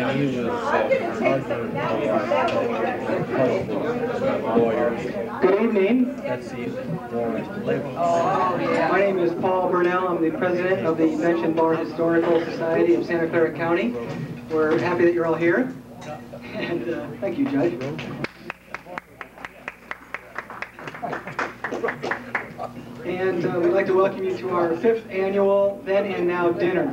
Good evening. My name is Paul Burnell. I'm the president of the Mention Bar Historical Society of Santa Clara County. We're happy that you're all here. And thank you, Judge. And we'd like to welcome you to our 5th annual Then and Now dinner.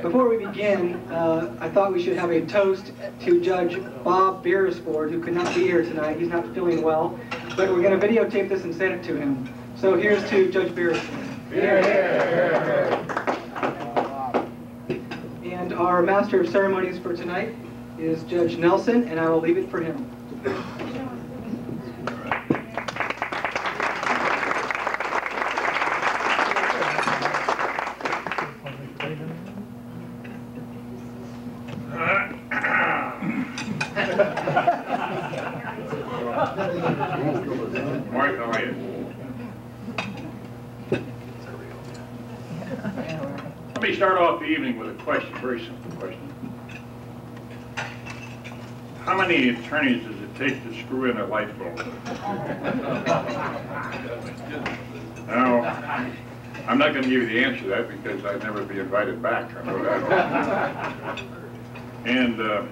Before we begin, I thought we should have a toast to Judge Bob Beresford, who could not be here tonight. He's not feeling well, but we're going to videotape this and send it to him. So here's to Judge Beresford. Here, here, here. And our master of ceremonies for tonight is Judge Nelson, and I will leave it for him. How many attorneys does it take to screw in a light bulb? Now, I'm not going to give you the answer to that because I'd never be invited back. I know that. And I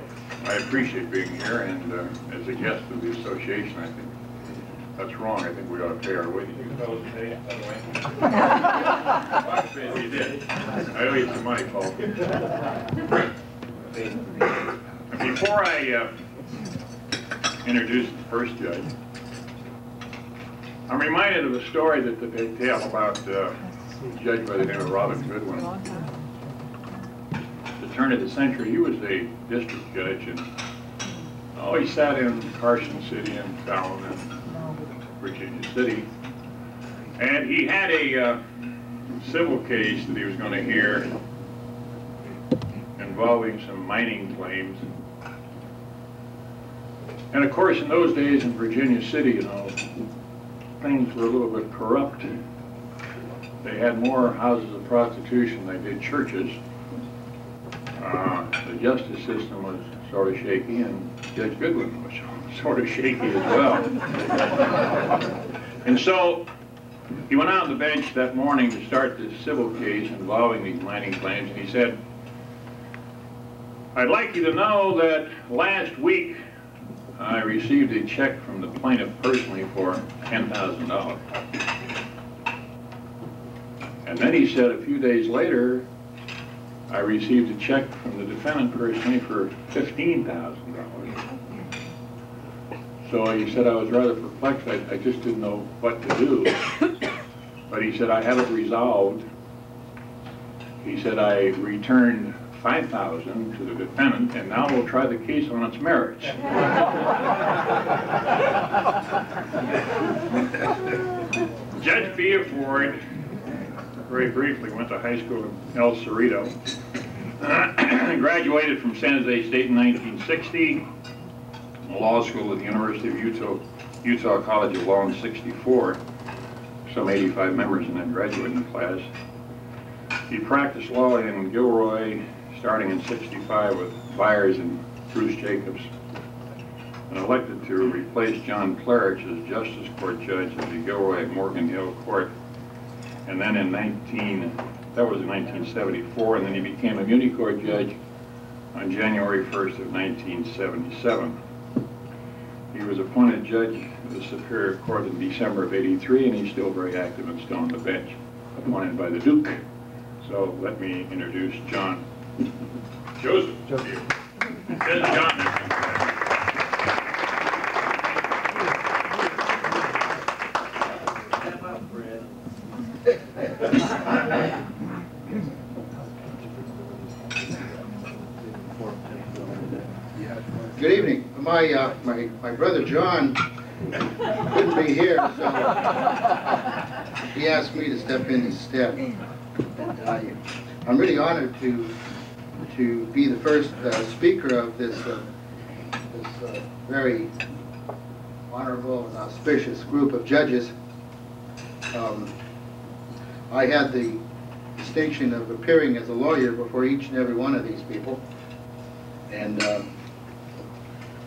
appreciate being here, and as a guest of the association, I think that's wrong. I think we ought to pay our way to you fellows today, by the way. I did. I owe you some money, Paul. Before I introduce the first judge, I'm reminded of a story that they tell about a judge by the name of Robin Goodwin. At the turn of the century, he was a district judge, and he sat in Carson City and Fallon and Virginia City, and he had a civil case that he was going to hear involving some mining claims. And of course, in those days in Virginia City, you know, things were a little bit corrupt. They had more houses of prostitution than they did churches. The justice system was sort of shaky, and Judge Goodwin was sort of shaky as well. And so he went out on the bench that morning to start this civil case involving these mining claims, and he said, "I'd like you to know that last week I received a check from the plaintiff personally for $10,000. And then he said, a few days later, I received a check from the defendant personally for $15,000. So he said, I was rather perplexed. I just didn't know what to do. But he said, I have it resolved. He said, I returned $5,000 to the defendant, and now we'll try the case on its merits. Judge Beresford very briefly went to high school in El Cerrito, graduated from San Jose State in 1960. Law school at the University of Utah College of Law in 1964, some 85 members in that graduating class. He practiced law in Gilroy starting in 1965 with Byers and Bruce Jacobs, and elected to replace John Clerici as Justice Court Judge of the Gilroy Morgan Hill Court. And then that was in 1974, and then he became a Muni Court Judge on January 1st of 1977. He was appointed judge of the Superior Court in December of '83, and he's still very active and still on the bench, appointed by the Duke. So let me introduce John Joseph. Good evening. My brother John couldn't be here, so he asked me to step in his stead. I'm really honored to be the first speaker of this very honorable and auspicious group of judges. I had the distinction of appearing as a lawyer before each and every one of these people. And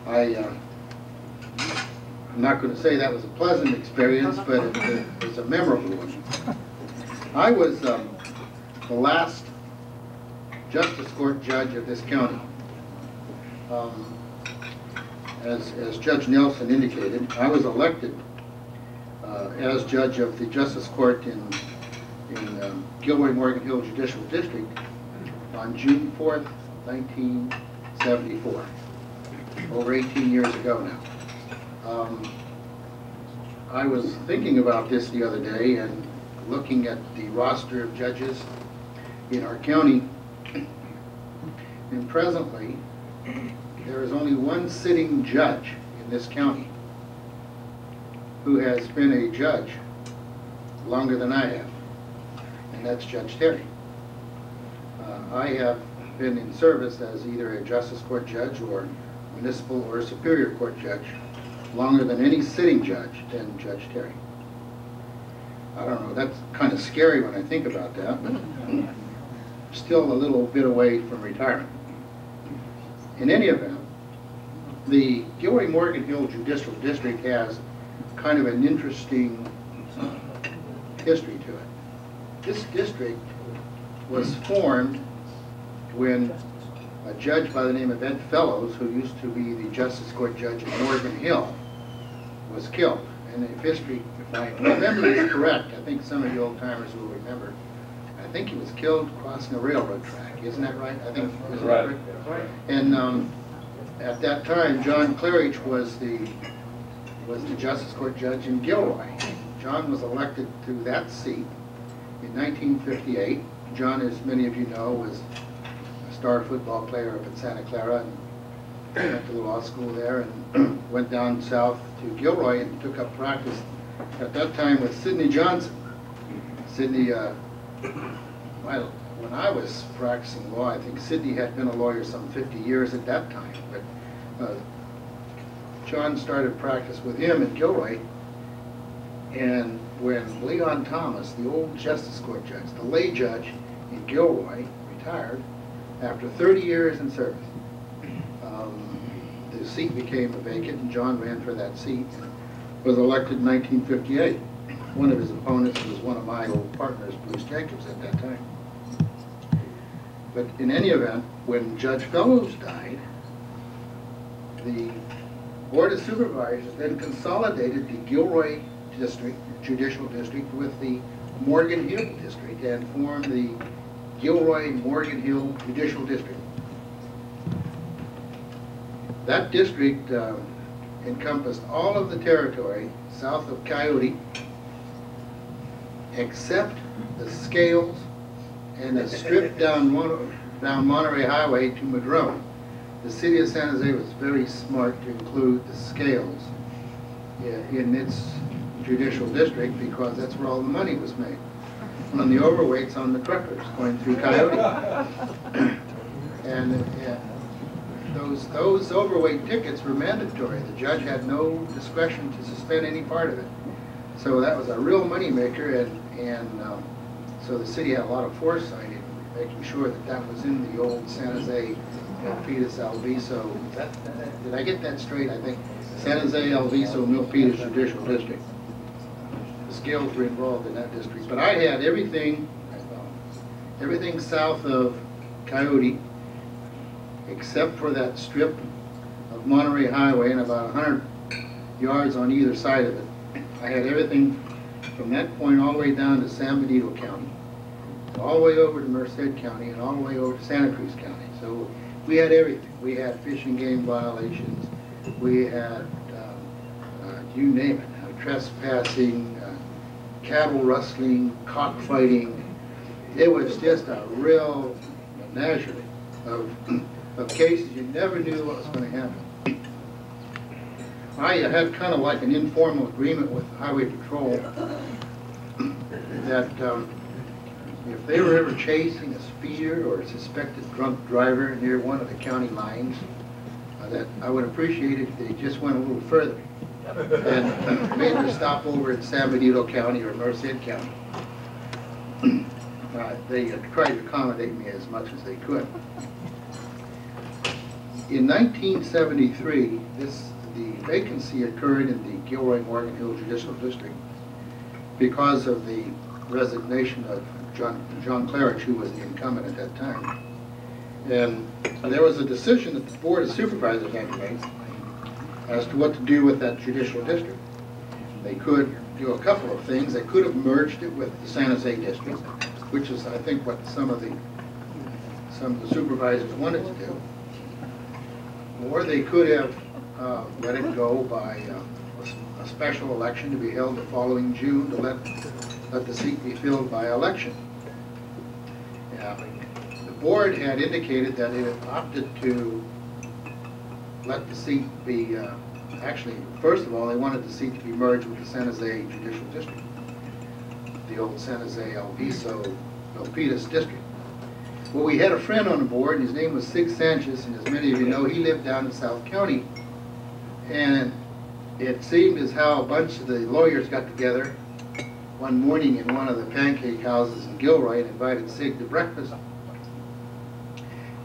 I'm not going to say that was a pleasant experience, but it was a memorable one. I was the last Justice Court judge of this county. As Judge Nelson indicated, I was elected as judge of the Justice Court in Gilroy Morgan Hill Judicial District on June 4th, 1974, over 18 years ago now. I was thinking about this the other day and looking at the roster of judges in our county, and presently there is only one sitting judge in this county who has been a judge longer than I have, and that's Judge Terry. I have been in service as either a Justice Court judge or municipal or superior court judge longer than any sitting judge than Judge Terry. I don't know, that's kind of scary when I think about that, but still a little bit away from retirement. In any event, the Gilroy Morgan Hill Judicial District has kind of an interesting history to it. This district was formed when a judge by the name of Ed Fellows, who used to be the Justice Court judge in Morgan Hill, was killed. And if history, if I remember is correct, I think some of you old-timers will remember, I think he was killed crossing a railroad track. Isn't that right? I think isn't that right. And at that time, John Clerici was the Justice Court judge in Gilroy. John was elected to that seat in 1958. John, as many of you know, was a star football player up at Santa Clara and went to the law school there and went down south to Gilroy and took up practice at that time with Sidney Johnson. Sidney, well, when I was practicing law, I think Sidney had been a lawyer some 50 years at that time, but John started practice with him at Gilroy, and when Leon Thomas, the old Justice Court judge, the lay judge in Gilroy, retired after 30 years in service, the seat became vacant, and John ran for that seat and was elected in 1958. One of his opponents was one of my old partners, Bruce Jacobs, at that time. But in any event, when Judge Fellows died, the Board of Supervisors then consolidated the Gilroy District, Judicial District, with the Morgan Hill District and formed the Gilroy Morgan Hill Judicial District. That district encompassed all of the territory south of Coyote except the Scales and the strip down Monterey Highway to Madrone. The city of San Jose was very smart to include the Scales in its judicial district because that's where all the money was made on the overweights on the truckers going through Coyote. Those overweight tickets were mandatory. The judge had no discretion to suspend any part of it. So that was a real moneymaker, and so the city had a lot of foresight in making sure that that was in the old San Jose Milpitas Alviso. Did I get that straight? I think San Jose Alviso Milpitas Judicial District. The Scales were involved in that district, but I had everything south of Coyote, except for that strip of Monterey Highway and about 100 yards on either side of it. I had everything from that point all the way down to San Benito County, all the way over to Merced County, and all the way over to Santa Cruz County. So we had everything. We had fish and game violations. We had, you name it, trespassing, cattle rustling, cockfighting. It was just a real menagerie of cases. You never knew what was going to happen. I had kind of like an informal agreement with the Highway Patrol that if they were ever chasing a speeder or a suspected drunk driver near one of the county lines, that I would appreciate it if they just went a little further and made the stopover in San Benito County or Merced County. They tried to accommodate me as much as they could. In 1973, the vacancy occurred in the Gilroy-Morgan Hill Judicial District because of the resignation of John Clerici, who was the incumbent at that time. And there was a decision that the Board of Supervisors had to make as to what to do with that judicial district. They could do a couple of things. They could have merged it with the San Jose district, which is, I think, what some of the supervisors wanted to do. Or they could have let it go by a special election to be held the following June to let the seat be filled by election. The board had indicated that it had opted to let the seat be, actually, first of all, they wanted the seat to be merged with the San Jose Judicial District, the old San Jose Elpitas District. Well, we had a friend on the board, and his name was Sig Sanchez, and as many of you know, he lived down in South County. And it seemed as how a bunch of the lawyers got together one morning in one of the pancake houses in Gilroy and invited Sig to breakfast.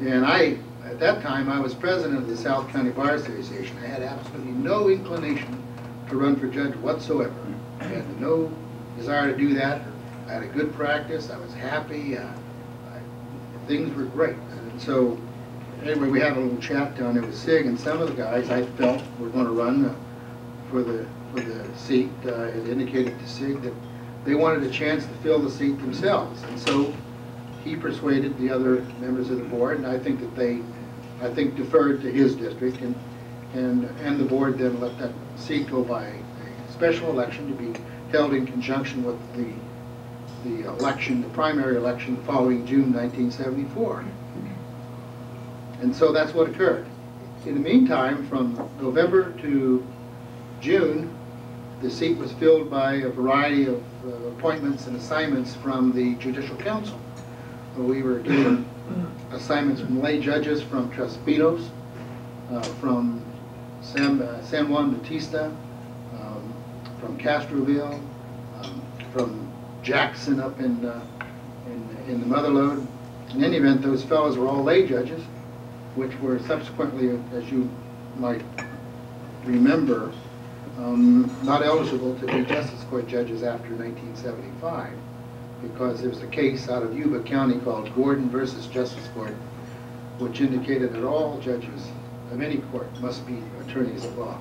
And at that time, I was president of the South County Bar Association. I had absolutely no inclination to run for judge whatsoever. I had no desire to do that. I had a good practice. I was happy. Things were great. And so, anyway, we had a little chat down there with Sig, and some of the guys I felt were going to run for the seat had indicated to Sig that they wanted a chance to fill the seat themselves. And so he persuaded the other members of the board, and I think that they, deferred to his district, and the board then let that seat go by a special election to be held in conjunction with the election, the primary election, the following June 1974. And so that's what occurred. In the meantime, from November to June, the seat was filled by a variety of appointments and assignments from the Judicial Council. We were given assignments from lay judges, from Traspinos, from San Juan Bautista, from Castroville, from Jackson up in the Motherlode. In any event, those fellows were all lay judges, which were subsequently, as you might remember, not eligible to be Justice Court judges after 1975, because there was a case out of Yuba County called Gordon versus Justice Court, which indicated that all judges of any court must be attorneys of law.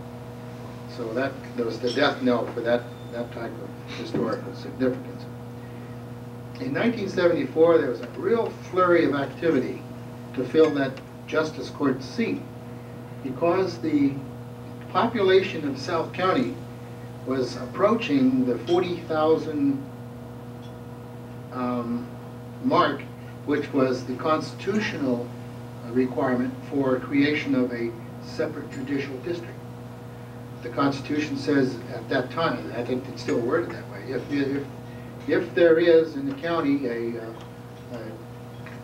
So that was the death knell for that type of historical significance. In 1974, there was a real flurry of activity to fill that Justice Court seat because the population of South County was approaching the 40,000 mark, which was the constitutional requirement for creation of a separate judicial district. The Constitution says at that time, and I think it's still worded that way, if there is in the county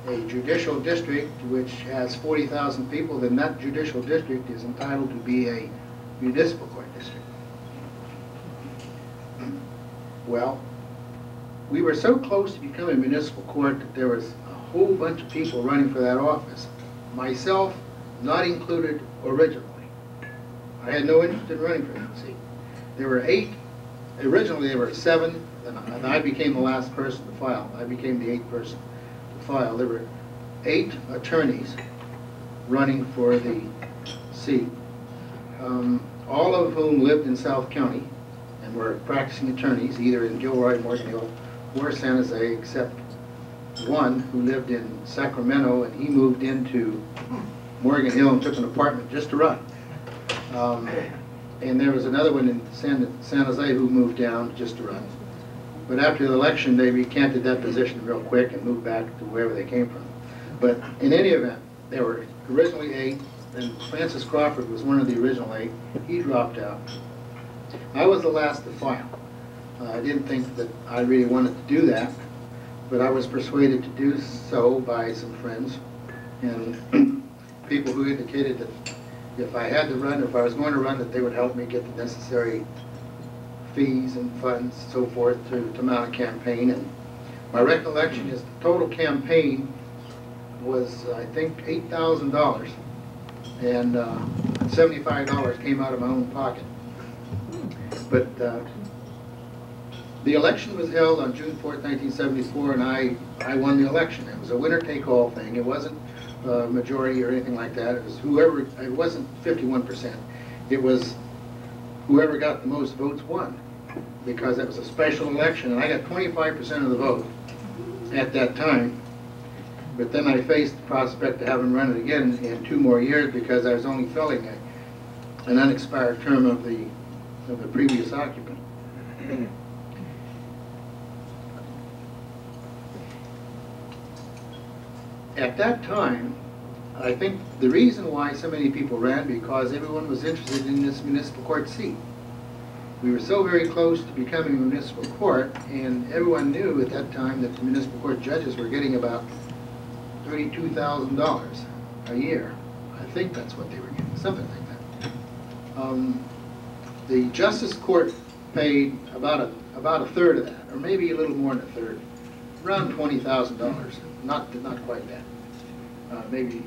a judicial district which has 40,000 people, then that judicial district is entitled to be a municipal court district. Well, we were so close to becoming a municipal court that there was a whole bunch of people running for that office, myself not included originally. I had no interest in running for that seat. There were 8. Originally there were 7, and I became the last person to file. I became the 8th person to file. There were 8 attorneys running for the seat, all of whom lived in South County and were practicing attorneys, either in Gilroy, Morgan Hill, or San Jose, except one who lived in Sacramento, and he moved into Morgan Hill and took an apartment just to run. And there was another one in San Jose who moved down just to run. But after the election, they recanted that position real quick and moved back to wherever they came from. But in any event, there were originally 8, and Francis Crawford was one of the original 8. He dropped out. I was the last to file. I didn't think that I really wanted to do that, but I was persuaded to do so by some friends and people who indicated that if I had to run, if I was going to run, that they would help me get the necessary fees and funds and so forth to mount a campaign. And my recollection is the total campaign was, I think, $8,000 and $75 came out of my own pocket. But the election was held on June 4th, 1974, and I won the election. It was a winner-take-all thing. It wasn't majority or anything like that. It was whoever. It wasn't 51%. It was whoever got the most votes won, because that was a special election, and I got 25% of the vote at that time. But then I faced the prospect of having run it again in 2 more years, because I was only filling an unexpired term of the previous occupant. At that time, I think the reason why so many people ran, because everyone was interested in this municipal court seat. We were so very close to becoming a municipal court, and everyone knew at that time that the municipal court judges were getting about $32,000 a year. I think that's what they were getting, something like that. The Justice Court paid about a third of that, or maybe a little more than a third, around $20,000. Not quite that. Maybe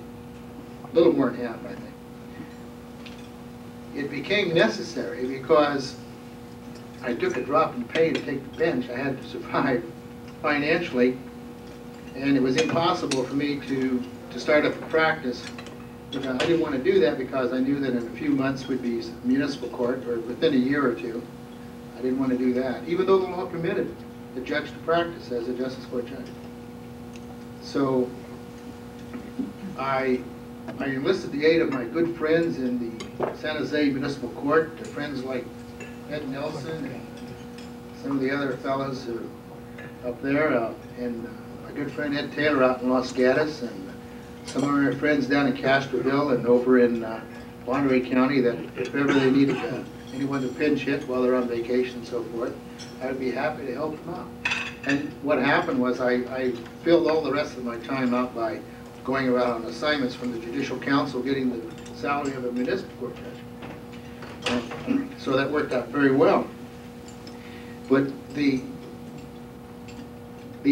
a little more than half, I think. It became necessary because I took a drop in pay to take the bench. I had to survive financially. And it was impossible for me to start up a practice. But I didn't want to do that because I knew that in a few months would be municipal court, or within a year or two. I didn't want to do that, even though the law permitted the judge to practice as a Justice Court judge. So I enlisted the aid of my good friends in the San Jose Municipal Court, friends like Ed Nelson and some of the other fellows who are up there, and good friend Ed Taylor out in Los Gatos, and some of our friends down in Castroville and over in Monterey County, that if ever they needed anyone to pinch hit while they're on vacation and so forth, I would be happy to help them out. And what happened was I filled all the rest of my time out by going around on assignments from the Judicial Council, getting the salary of a municipal court judge. So that worked out very well. But the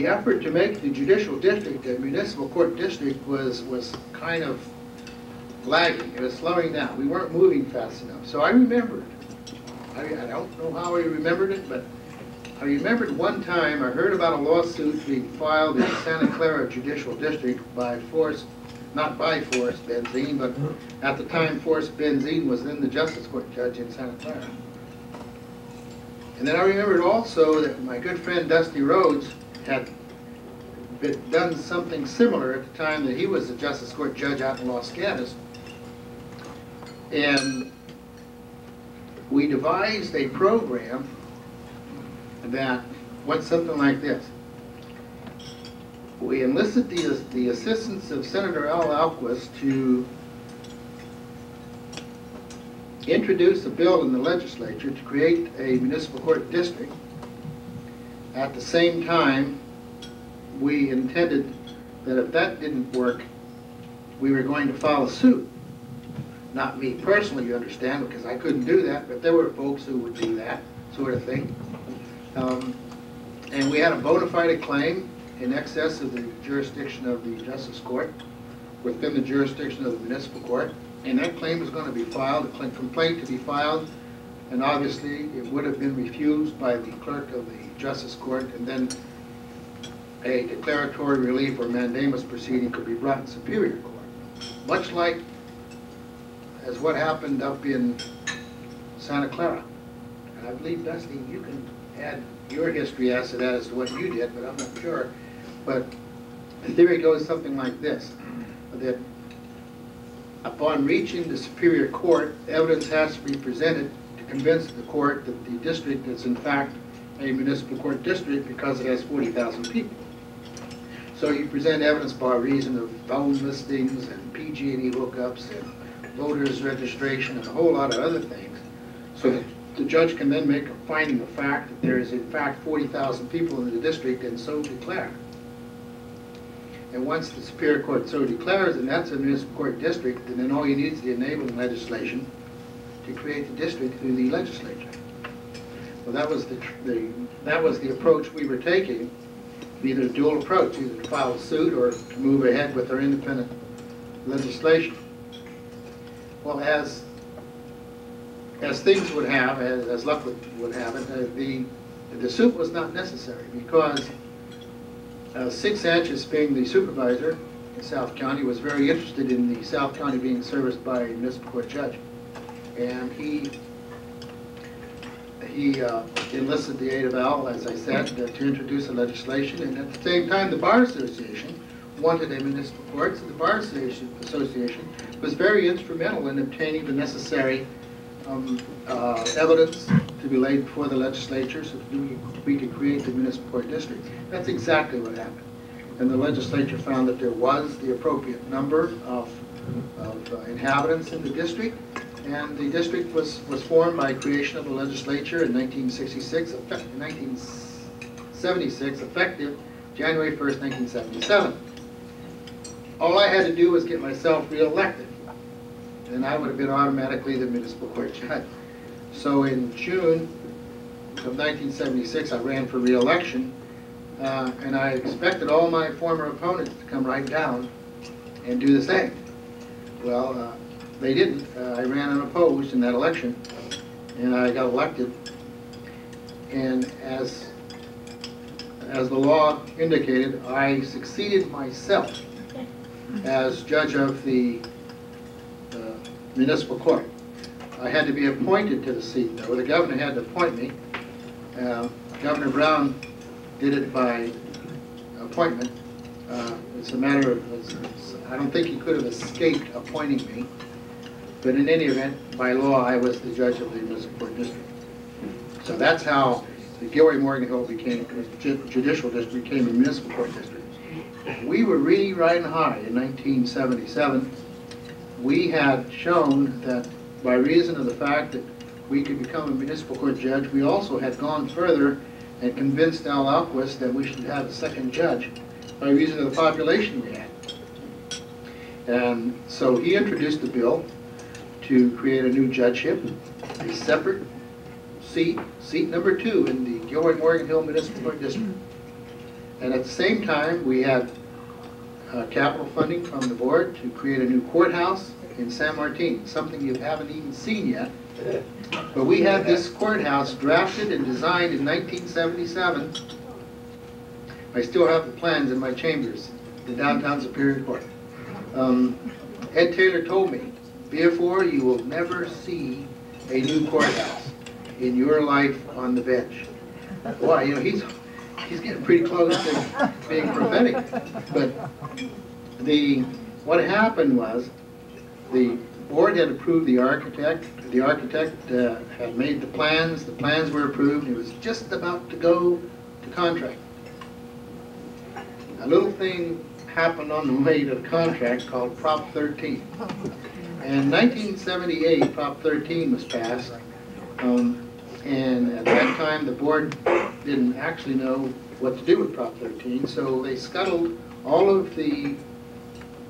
effort to make the judicial district a municipal court district was kind of lagging. It was slowing down. We weren't moving fast enough. So I remembered. I don't know how I remembered it, but I remembered one time I heard about a lawsuit being filed in the Santa Clara Judicial District by Forrest, not by Forrest Benzine, but at the time Forrest Benzine was then the Justice Court judge in Santa Clara. And then I remembered also that my good friend Dusty Rhodes had done something similar at the time that he was the Justice Court judge out in Los Gatos. And we devised a program that went something like this. We enlisted the assistance of Senator Al Alquist to introduce a bill in the legislature to create a municipal court district. At the same time, we intended that if that didn't work, we were going to file a suit. Not me personally, you understand, because I couldn't do that, but there were folks who would do that sort of thing. And we had a bona fide claim in excess of the jurisdiction of the Justice Court, within the jurisdiction of the municipal court, and that claim was going to be filed, a complaint to be filed, and obviously it would have been refused by the clerk of the Justice Court, and then a declaratory relief or mandamus proceeding could be brought in Superior Court, much like as what happened up in Santa Clara. And I believe, Dusty, you can add your history as to that, as to what you did, but I'm not sure. But the theory goes something like this, that upon reaching the Superior Court, evidence has to be presented to convince the court that the district is in fact a municipal court district, because it has 40,000 people. So you present evidence by reason of phone listings and PG&E hookups and voters registration and a whole lot of other things, so that the judge can then make a finding of fact that there is in fact 40,000 people in the district, and so declare. And once the Superior Court so declares, and that's a municipal court district, and then all you need is the enabling legislation to create the district through the legislature. Well, that was the approach we were taking, either a dual approach, either to file a suit or to move ahead with our independent legislation. Well, as things would have, as luck would have it, the suit was not necessary because 6 inches being the supervisor in South County was very interested in the South County being serviced by a municipal court judge, and he enlisted the aid of Al, as I said, to introduce the legislation. And at the same time, the Bar Association wanted a municipal court, so the Bar Association was very instrumental in obtaining the necessary evidence to be laid before the legislature so that we could create the municipal court district. That's exactly what happened. And the legislature found that there was the appropriate number of inhabitants in the district, and the district was formed by creation of the legislature in 1976, effective January 1st, 1977. All I had to do was get myself re-elected, and I would have been automatically the municipal court judge. So in June of 1976, I ran for re-election, and I expected all my former opponents to come right down and do the same. Well, they didn't. I ran unopposed in that election, and I got elected. And as the law indicated, I succeeded myself as judge of the municipal court. I had to be appointed to the seat, though. The governor had to appoint me. Governor Brown did it by appointment. It's a matter of, I don't think he could have escaped appointing me. But in any event, by law, I was the judge of the municipal court district. So that's how the Gilroy-Morgan Hill became judicial district, became a municipal court district. We were really riding high in 1977. We had shown that by reason of the fact that we could become a municipal court judge, we also had gone further and convinced Al Alquist that we should have a second judge by reason of the population we had. And so he introduced the bill to create a new judgeship, a separate seat, seat number 2 in the Gilroy-Morgan Hill Municipal Court District. And at the same time, we had capital funding from the board to create a new courthouse in San Martin, something you haven't even seen yet. But we had this courthouse drafted and designed in 1977. I still have the plans in my chambers, the downtown Superior Court. Ed Taylor told me, therefore, you will never see a new courthouse in your life on the bench. Boy, you know, he's getting pretty close to being prophetic. But what happened was the board had approved the architect. The architect had made the plans. The plans were approved. It was just about to go to contract. A little thing happened on the way to contract called Prop 13. In 1978, Prop 13 was passed, and at that time the board didn't actually know what to do with Prop 13, so they scuttled all of the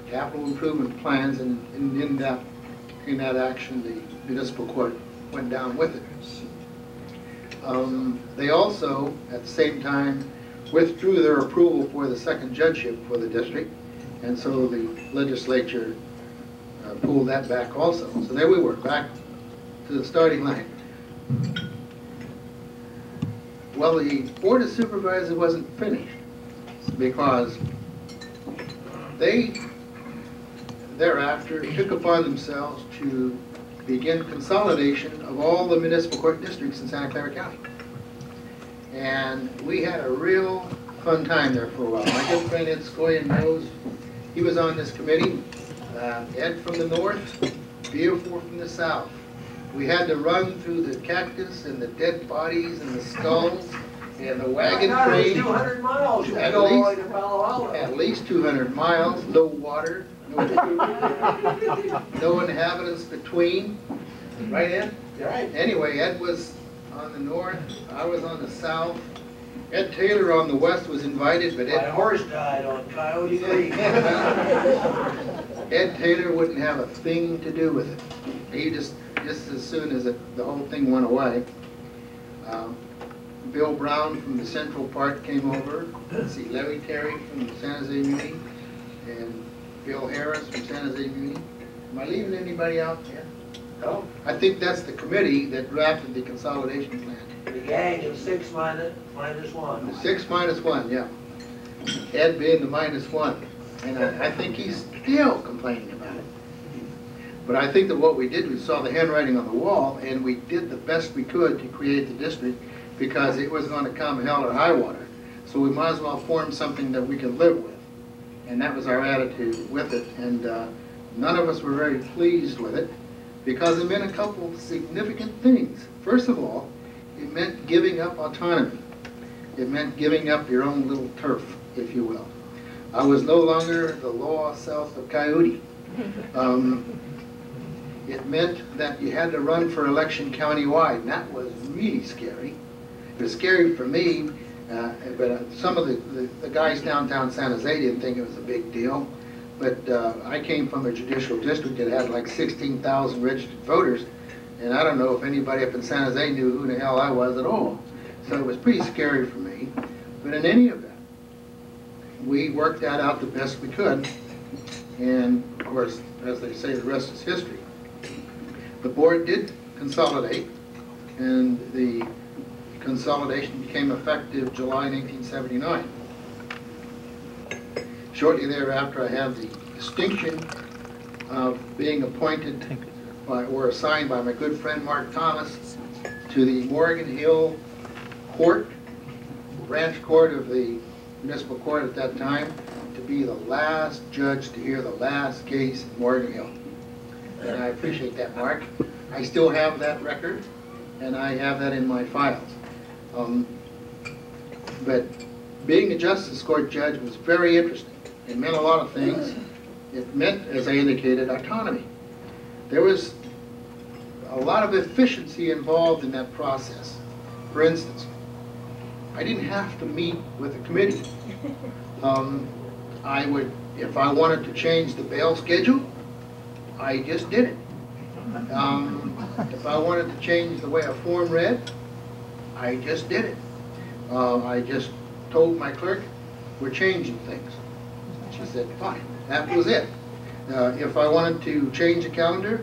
capital improvement plans, and in that action the municipal court went down with it. They also, at the same time, withdrew their approval for the second judgeship for the district, and so the legislature pulled that back also. So there we were, back to the starting line. Well, the Board of Supervisors wasn't finished because they thereafter took upon themselves to begin consolidation of all the municipal court districts in Santa Clara County. And we had a real fun time there for a while. My good friend Ed Scoyen knows, he was on this committee. Ed from the north, Beaufort from the south. We had to run through the cactus and the dead bodies and the skulls and the wagon train. 200 miles. At least 200 miles. No water. No, no inhabitants between. Right, Ed? You're right. Anyway, Ed was on the north. I was on the south. Ed Taylor on the west was invited, but my horse died on Coyote Creek. Ed Taylor wouldn't have a thing to do with it. He just as soon as the whole thing went away. Bill Brown from the Central Park came over. Let's see, Larry Terry from San Jose Muni, and Bill Harris from San Jose Muni. Am I leaving anybody out there? No. I think that's the committee that drafted the consolidation plan. The gang of six minus one. The 6 minus 1, yeah. Ed being the -1. And I think he's still complaining about it. But I think that what we did, we saw the handwriting on the wall, and we did the best we could to create the district because it was going to come hell or high water. So we might as well form something that we could live with. And that was our attitude with it. And none of us were very pleased with it because it meant a couple of significant things. First of all, it meant giving up autonomy. It meant giving up your own little turf, if you will. I was no longer the law south of Coyote. It meant that you had to run for election countywide, and that was really scary. It was scary for me, but some of the guys downtown San Jose didn't think it was a big deal. But I came from a judicial district that had like 16,000 registered voters, and I don't know if anybody up in San Jose knew who the hell I was at all. So it was pretty scary for me. But in any event, we worked that out the best we could. And of course, as they say, the rest is history. The board did consolidate, and the consolidation became effective July 1979. Shortly thereafter, I had the distinction of being appointed by, or assigned by my good friend Mark Thomas to the Morgan Hill Court, branch court of the municipal court at that time, to be the last judge to hear the last case in Morgan Hill. And I appreciate that, Mark. I still have that record, and I have that in my files. But being a justice court judge was very interesting. It meant a lot of things. It meant, as I indicated, autonomy. There was a lot of efficiency involved in that process. For instance, I didn't have to meet with the committee. I would, if I wanted to change the bail schedule, I just did it. If I wanted to change the way a form read, I just did it. I just told my clerk, we're changing things. She said, fine. That was it. If I wanted to change the calendar,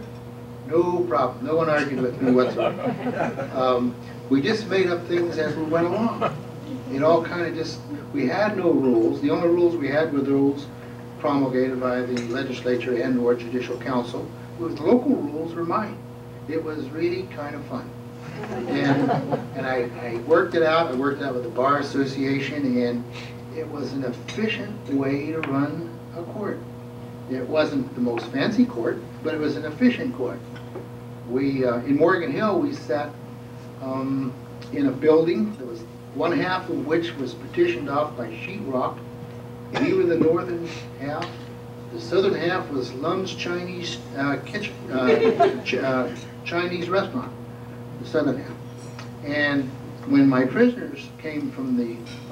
no problem. No one argued with me whatsoever. We just made up things as we went along. It all kind of just, we had no rules. The only rules we had were the rules promulgated by the legislature and or judicial council. With local rules were mine. It was really kind of fun. And I worked it out. I worked it out with the Bar Association, and it was an efficient way to run a court. It wasn't the most fancy court, but it was an efficient court. We, in Morgan Hill, we sat in a building that was one half of which was partitioned off by sheetrock. We were the northern half. The southern half was Lum's Chinese kitchen, Chinese restaurant. The southern half. And when my prisoners came from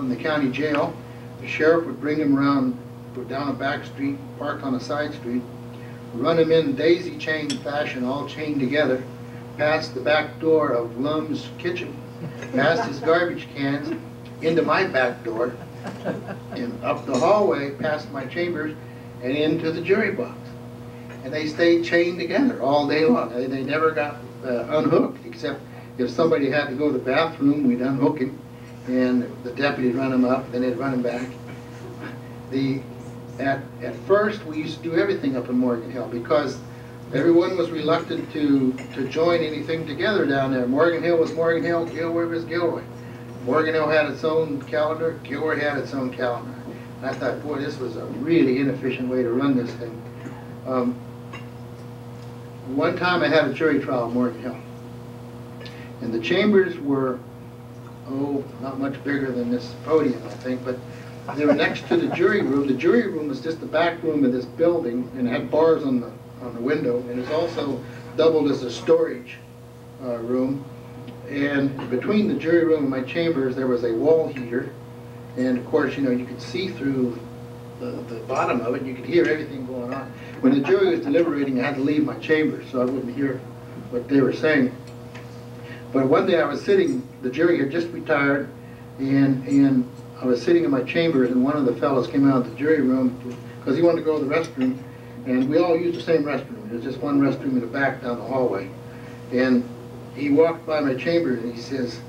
the county jail, the sheriff would bring them around, go down a back street, park on a side street, run them in daisy chain fashion, all chained together, past the back door of Lum's kitchen, past his garbage cans, into my back door, and up the hallway, past my chambers, and into the jury box. And they stayed chained together all day long. They never got unhooked, except if somebody had to go to the bathroom, we'd unhook him, and the deputy would run him up, then they'd run him back. At first, we used to do everything up in Morgan Hill, because everyone was reluctant to join anything together down there. Morgan Hill was Morgan Hill, Gilroy was Gilroy. Morgan Hill had its own calendar, Gilroy had its own calendar. And I thought, boy, this was a really inefficient way to run this thing. One time I had a jury trial in Morgan Hill. And the chambers were, oh, not much bigger than this podium, I think, but they were next to the jury room. The jury room was just the back room of this building, and it had bars on the window, and it's also doubled as a storage room. And between the jury room and my chambers, there was a wall heater. And of course, you know, you could see through the bottom of it. You could hear everything going on. When the jury was deliberating, I had to leave my chambers so I wouldn't hear what they were saying. But one day I was sitting, the jury had just retired, and I was sitting in my chambers, and one of the fellows came out of the jury room because he wanted to go to the restroom. and we all used the same restroom. There's just one restroom in the back down the hallway. And he walked by my chamber and he says,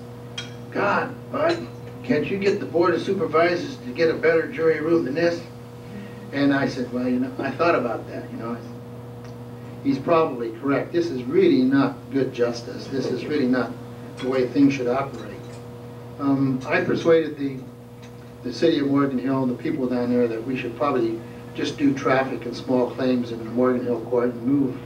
"God, Bud, can't you get the Board of Supervisors to get a better jury room than this?" And I said, well, you know, I thought about that, you know. He's probably correct. This is really not good justice. This is really not the way things should operate. I persuaded the city of Morgan Hill and the people down there that we should probably just do traffic and small claims in the Morgan Hill court and move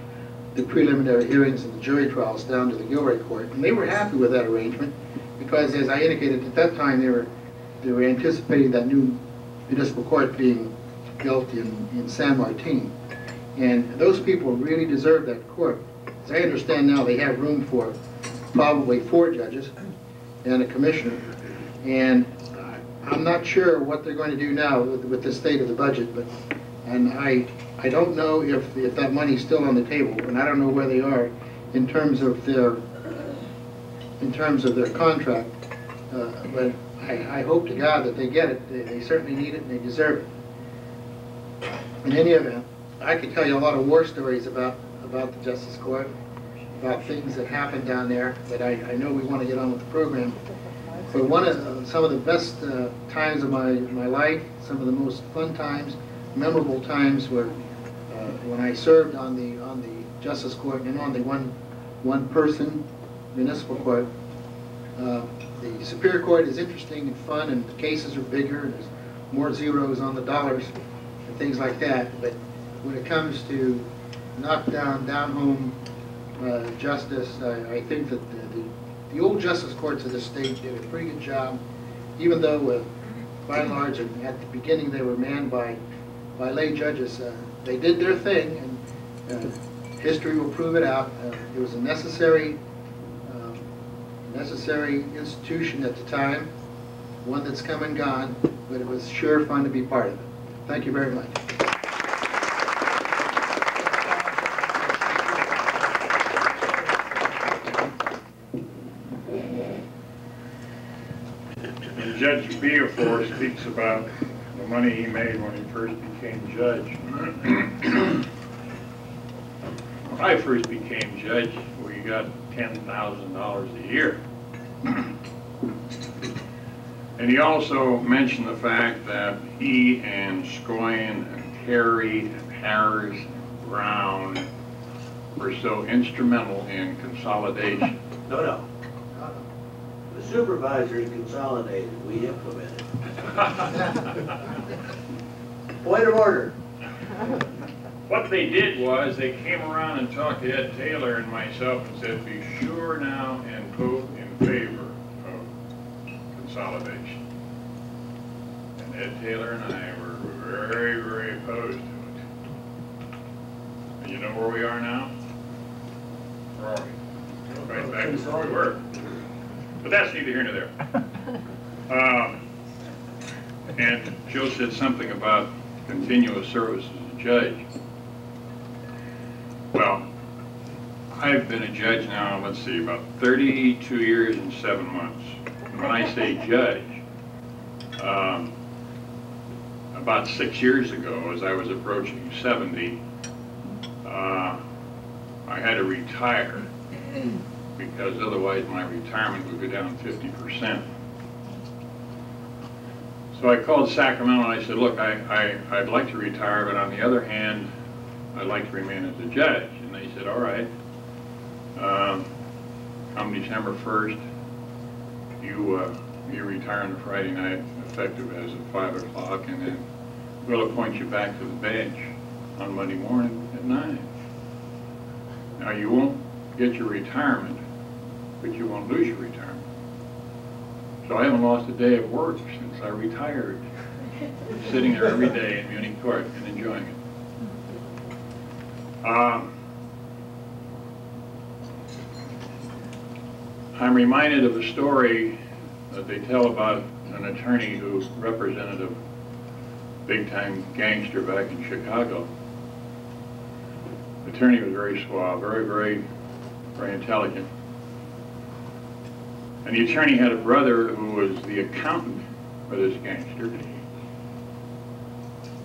the preliminary hearings and the jury trials down to the Gilroy court. And they were happy with that arrangement because, as I indicated, at that time they were anticipating that new municipal court being built in San Martin. And those people really deserve that court. As I understand now, they have room for probably 4 judges and a commissioner. And I'm not sure what they're going to do now with the state of the budget, but, and I don't know if that money's still on the table, and I don't know where they are in terms of their contract. But I hope to God that they get it. They certainly need it, and they deserve it. In any event, I could tell you a lot of war stories about the Justice Court, about things that happened down there that I know we want to get on with the program. But one of some of the best times of my life, some of the most fun times, memorable times were when I served on the Justice Court and on the one-person municipal court. The Superior Court is interesting and fun, and the cases are bigger, and there's more zeros on the dollars and things like that. But when it comes to knock-down, down-home justice, I think that the old justice courts of the state did a pretty good job, even though, by and large, at the beginning they were manned by lay judges. They did their thing, and history will prove it out. It was a necessary institution at the time, one that's come and gone, but it was sure fun to be part of it. Thank you very much. Judge Beresford speaks about the money he made when he first became judge. When I first became judge, we got $10,000 a year. And he also mentioned the fact that he and Scoyen and Terry and Harris and Brown were so instrumental in consolidation. No. The supervisors consolidated. We implemented. Point of order. What they did was they came around and talked to Ed Taylor and myself and said, be sure now and vote in favor of consolidation. And Ed Taylor and I were very, very opposed to it. And you know where we are now? Where are we? We're right back to where we were. But that's neither here nor there. And Joe said something about continuous service as a judge. Well, I've been a judge now, let's see, about 32 years and 7 months. And when I say judge, about 6 years ago, as I was approaching 70, I had to retire, because otherwise my retirement would go down 50%. So I called Sacramento and I said, look, I'd like to retire, but on the other hand, I'd like to remain as a judge. And they said, all right, come December 1st, you retire on a Friday night, effective as of 5 o'clock, and then we'll appoint you back to the bench on Monday morning at 9. Now, you won't get your retirement, but you won't lose your retirement. So I haven't lost a day of work since I retired. I'm sitting there every day in Munich Court and enjoying it. I'm reminded of a story that they tell about an attorney who represented a big-time gangster back in Chicago. The attorney was very suave, very, very, very intelligent. And the attorney had a brother who was the accountant for this gangster.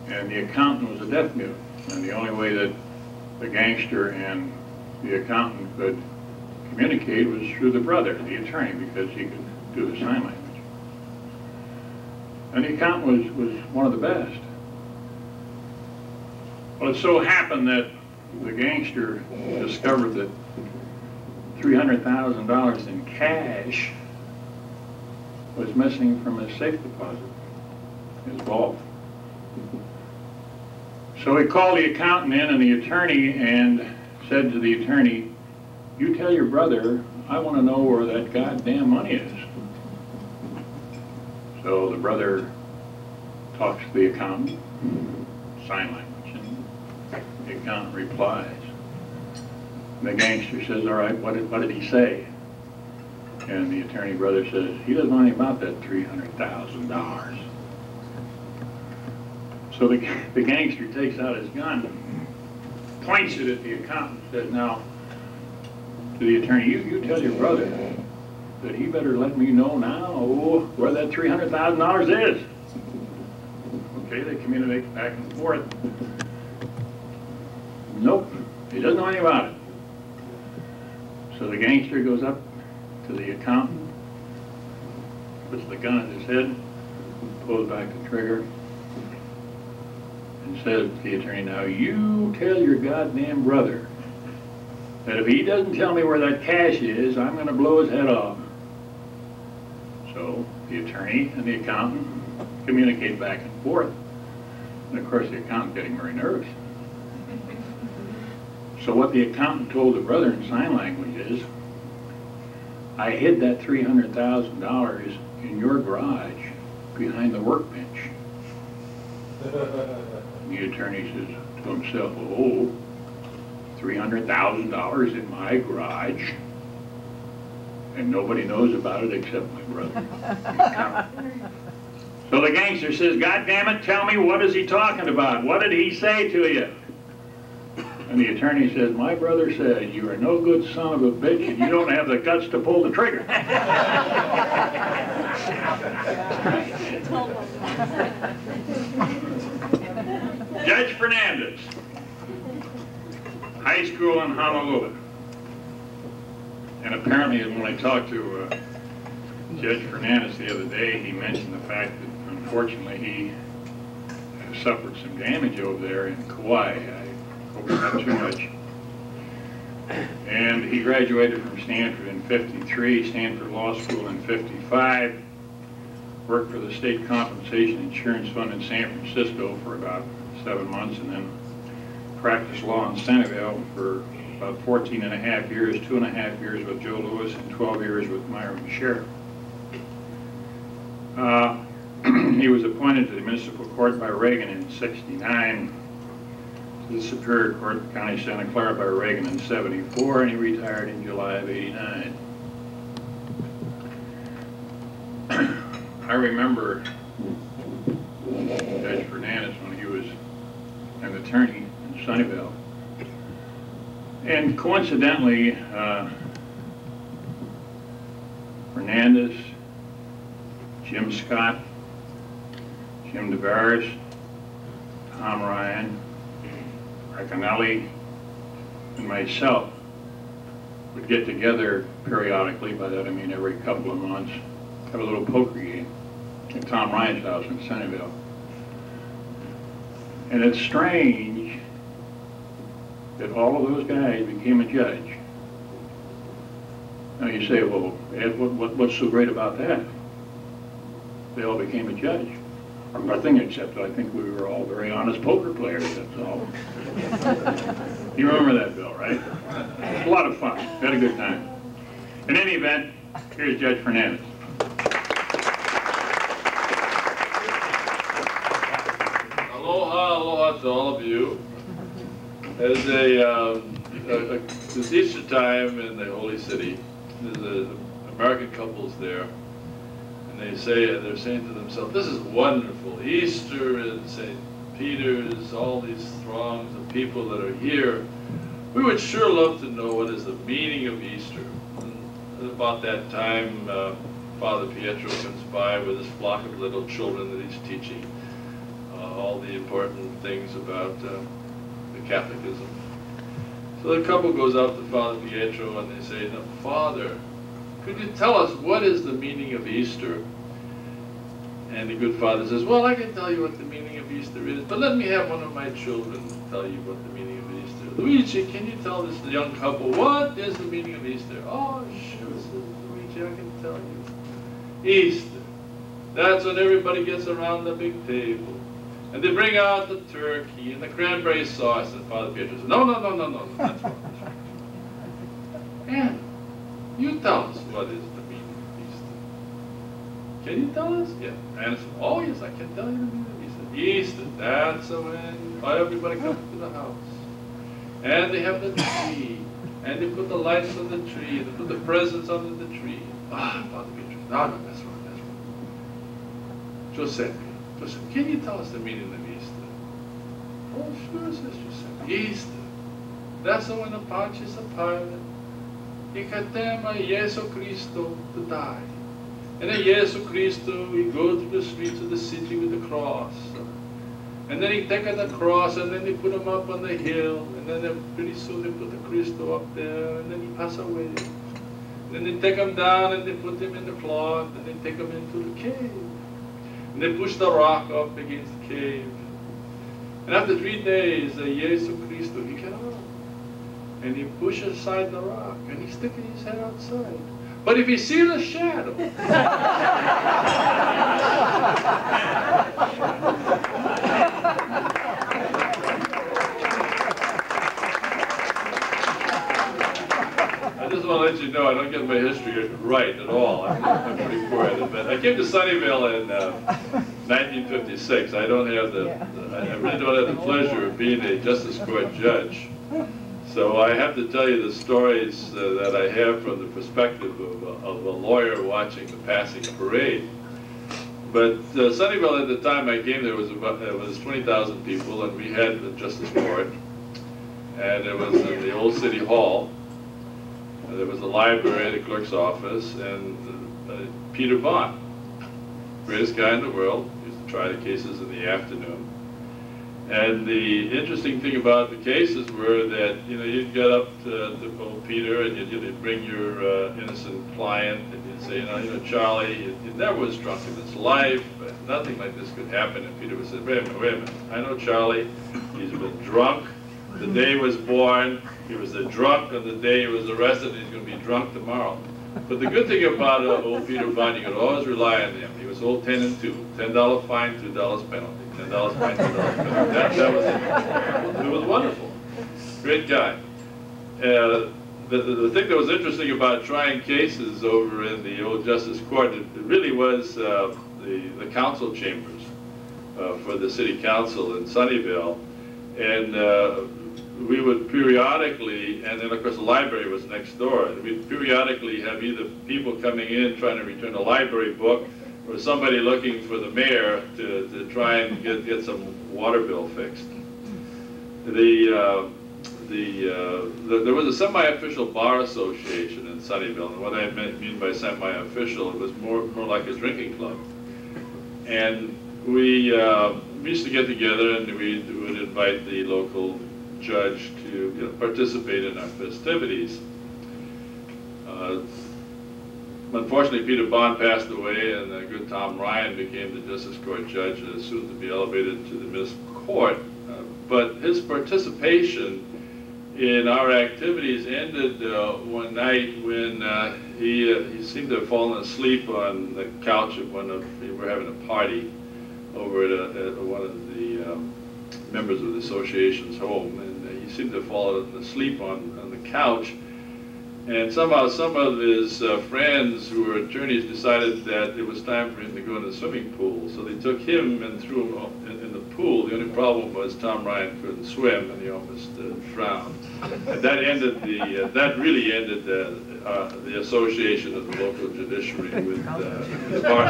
And the accountant was a deaf mute. And the only way that the gangster and the accountant could communicate was through the brother, the attorney, because he could do the sign language. And the accountant was one of the best. Well, it so happened that the gangster discovered that $300,000 in cash was missing from his safe deposit, his vault. So he called the accountant in and the attorney and said to the attorney, "You tell your brother, I want to know where that goddamn money is." So the brother talks to the accountant, sign language, and the accountant replies. And the gangster says, "All right, what did he say?" And the attorney brother says, "He doesn't know anything about that $300,000. So the gangster takes out his gun, points it at the accountant, says, "Now, to the attorney, you tell your brother that he better let me know now where that $300,000 is." Okay, they communicate back and forth. "Nope, he doesn't know anything about it." So the gangster goes up to the accountant, puts the gun at his head, pulls back the trigger, and says to the attorney, "Now you tell your goddamn brother that if he doesn't tell me where that cash is, I'm going to blow his head off." So the attorney and the accountant communicate back and forth. And of course the accountant getting very nervous. So what the accountant told the brother in sign language is, "I hid that $300,000 in your garage behind the workbench." And the attorney says to himself, "Oh, $300,000 in my garage, and nobody knows about it except my brother." So the gangster says, "God damn it, tell me, what is he talking about? What did he say to you?" And the attorney says, "My brother said, you are no good son of a bitch and you don't have the guts to pull the trigger." Judge Fernandez, high school in Honolulu. And apparently when I talked to Judge Fernandez the other day, he mentioned the fact that unfortunately he suffered some damage over there in Kauai. I hope not too much. And he graduated from Stanford in 53, Stanford Law School in 55, worked for the State Compensation Insurance Fund in San Francisco for about 7 months, and then practiced law in Centerville for about 14 and a half years, 2.5 years with Joe Lewis and 12 years with Myron Sheriff. He was appointed to the municipal court by Reagan in 69, to the Superior Court of County Santa Clara by Reagan in 74, and he retired in July of 89. I remember Judge Fernandez when he was an attorney in Sunnyvale. And coincidentally, Fernandez, Jim Scott, Jim DeVaris, Tom Ryan, Connelly, and myself would get together periodically. By that I mean every couple of months, have a little poker game at Tom Ryan's house in Sunnyvale. And it's strange that all of those guys became a judge. Now you say, "Well, Ed, what's so great about that?" They all became a judge. Or nothing, except I think we were all very honest poker players, that's all. You remember that, Bill, right? It was a lot of fun. Had a good time. In any event, here's Judge Fernandez. Aloha, aloha to all of you. As this Easter time in the Holy City, there's American couples there. They say, they're saying to themselves, "This is wonderful. Easter and St. Peter's, all these throngs of people that are here. We would sure love to know what is the meaning of Easter." And about that time, Father Pietro comes by with his flock of little children that he's teaching all the important things about Catholicism. So the couple goes up to Father Pietro and they say, now, Father, could you tell us what is the meaning of Easter? And the good father says, well, I can tell you what the meaning of Easter is, but let me have one of my children tell you what the meaning of Easter is. Luigi, can you tell this young couple what is the meaning of Easter? Oh, sure, says Luigi, I can tell you. Easter. That's when everybody gets around the big table. And they bring out the turkey and the cranberry sauce, and Father Pietro says, no, that's wrong. And you tell us what is the meaning of Easter. Can you tell us? Yeah. And I said, oh yes, I can tell you the meaning of Easter. Easter, that's when everybody comes to the house. And they have the tree, and they put the lights on the tree, and they put the presents under the tree. Ah, Father Pietro, no, that's wrong, that's wrong. Giuseppe. Listen, can you tell us the meaning of Easter? Oh, sure, Sister Sam. Easter. That's the one of Pontius Pilate. He condemned Jesus Christo to die. And then Jesus Christo, he go through the streets of the city with the cross. And then he take the cross, and then they put him up on the hill. And then they, pretty soon they put the Christo up there, and then he passed away. And then they take him down, and they put him in the cloth, and they take him into the cave. And they pushed the rock up against the cave. And after 3 days, Jesus Christo, he came out. And he pushed aside the rock, and he's sticking his head outside. But if he sees a shadow, I just want to let you know I don't get my history right at all. I'm pretty poor at it. But I came to Sunnyvale in 1956. I don't have the, I really don't have the pleasure of being a Justice Court judge. So I have to tell you the stories that I have from the perspective of a lawyer watching the passing parade. But Sunnyvale at the time I came there was about 20,000 people, and we had the Justice Court, and it was in the old City Hall. There was the library, the clerk's office, and Peter Bond, greatest guy in the world, used to try the cases in the afternoon. And the interesting thing about the cases were that, you know, you'd get up to old Peter, and you'd bring your innocent client, and you'd say, you know Charlie, he never was drunk in his life, but nothing like this could happen. And Peter would say, wait a minute, I know Charlie, he's been drunk. The day he was born, he was a drunk on the day he was arrested, and he's going to be drunk tomorrow. But the good thing about old Peter Bond, you could always rely on him. He was old 10 and 2, $10 fine, $2 penalty, $10 fine, $2 penalty. That was it. It was wonderful. Great guy. The thing that was interesting about trying cases over in the old Justice Court, it really was the council chambers for the city council in Sunnyvale. And we would periodically, and then of course the library was next door, and we'd periodically have either people coming in trying to return a library book, or somebody looking for the mayor to try and get some water bill fixed. There was a semi-official bar association in Sunnyvale, and what I mean by semi-official, it was more like a drinking club. And we used to get together, and we would invite the local judge to participate in our festivities. Unfortunately, Peter Bond passed away, and the good Tom Ryan became the Justice Court judge, and soon to be elevated to the municipal court. But his participation in our activities ended one night when he seemed to have fallen asleep on the couch of one of, we were having a party over at one of the members of the association's home, and he seemed to fall asleep on the couch. And somehow some of his friends who were attorneys decided that it was time for him to go in the swimming pool. So they took him and threw him up in the pool. The only problem was Tom Ryan couldn't swim, and he almost drowned. And that ended the, that really ended the association of the local judiciary with the bar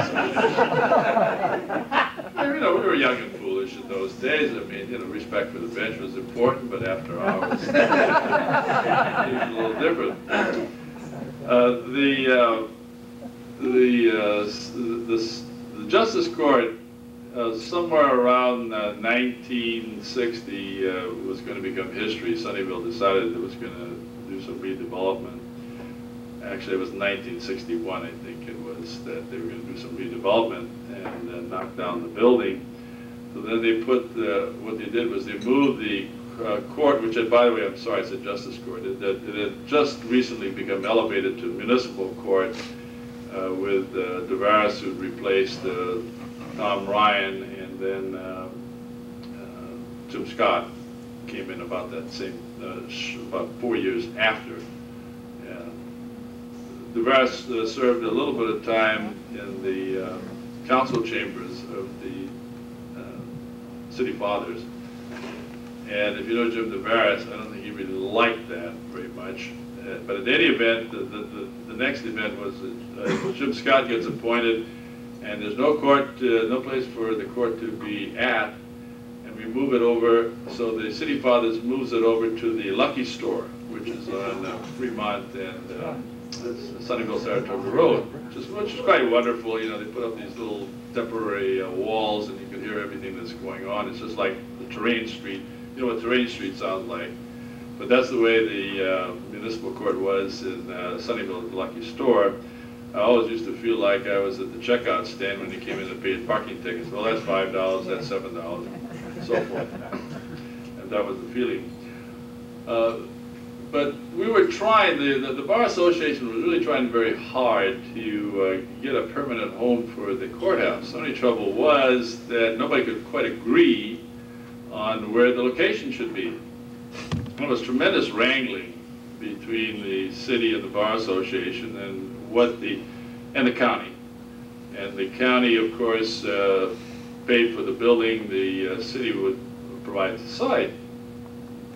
association. You know, we were young and foolish in those days. I mean, you know, respect for the bench was important, but after hours, it was a little different. The Justice Court somewhere around 1960 was going to become history. Sunnyvale decided it was going to do some redevelopment. Actually, it was 1961, I think it was, that they were going to do some redevelopment and knock down the building. So then they put the, what they did was they moved the court, which had, by the way, I'm sorry, it's a justice court. It had just recently become elevated to municipal court with DeVaris, who replaced Tom Ryan, and then Jim Scott came in about that same, about 4 years after. DeVaris served a little bit of time in the council chambers of the City Fathers. And if you know Jim DeVaris, I don't think he really liked that very much. But in any event, the next event was Jim Scott gets appointed, and there's no court, no place for the court to be at, and we move it over. So the City Fathers moves it over to the Lucky Store, which is on Fremont and Sunnyvale, Saratoga Road, which is quite wonderful. You know, they put up these little temporary walls, and you can hear everything that's going on. It's just like the Terrain Street. You know what Terrain Street sounds like. But that's the way the municipal court was in Sunnyvale at the Lucky Store. I always used to feel like I was at the checkout stand when they came in and paid parking tickets. Well, that's $5, that's $7, and so forth. And that was the feeling. But we were trying, the Bar Association was really trying very hard to get a permanent home for the courthouse. The only trouble was that nobody could quite agree on where the location should be. There was tremendous wrangling between the city and the Bar Association and the county. And the county, of course, paid for the building. The city would provide the site.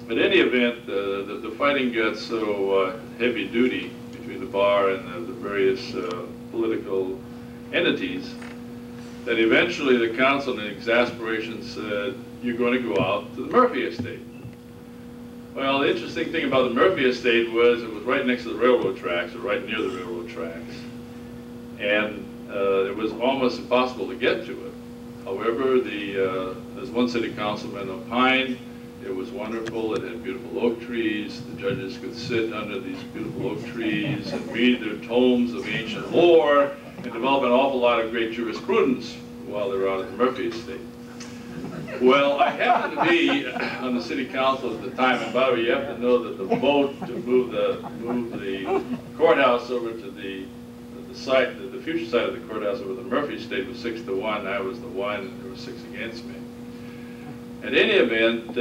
In any event, the fighting got so heavy duty between the bar and the various political entities that eventually the council, in exasperation, said, "You're going to go out to the Murphy Estate." Well, the interesting thing about the Murphy Estate was it was right next to the railroad tracks, or right near the railroad tracks, and it was almost impossible to get to it. However, as one city councilman opined, it was wonderful. It had beautiful oak trees. The judges could sit under these beautiful oak trees and read their tomes of ancient lore and develop an awful lot of great jurisprudence while they were out at the Murphy Estate. Well, I happened to be on the city council at the time, and by the way, you have to know that the vote to move the courthouse over to the site, the future site of the courthouse over the Murphy Estate was 6-1. I was the one, and there were 6 against me. At any event,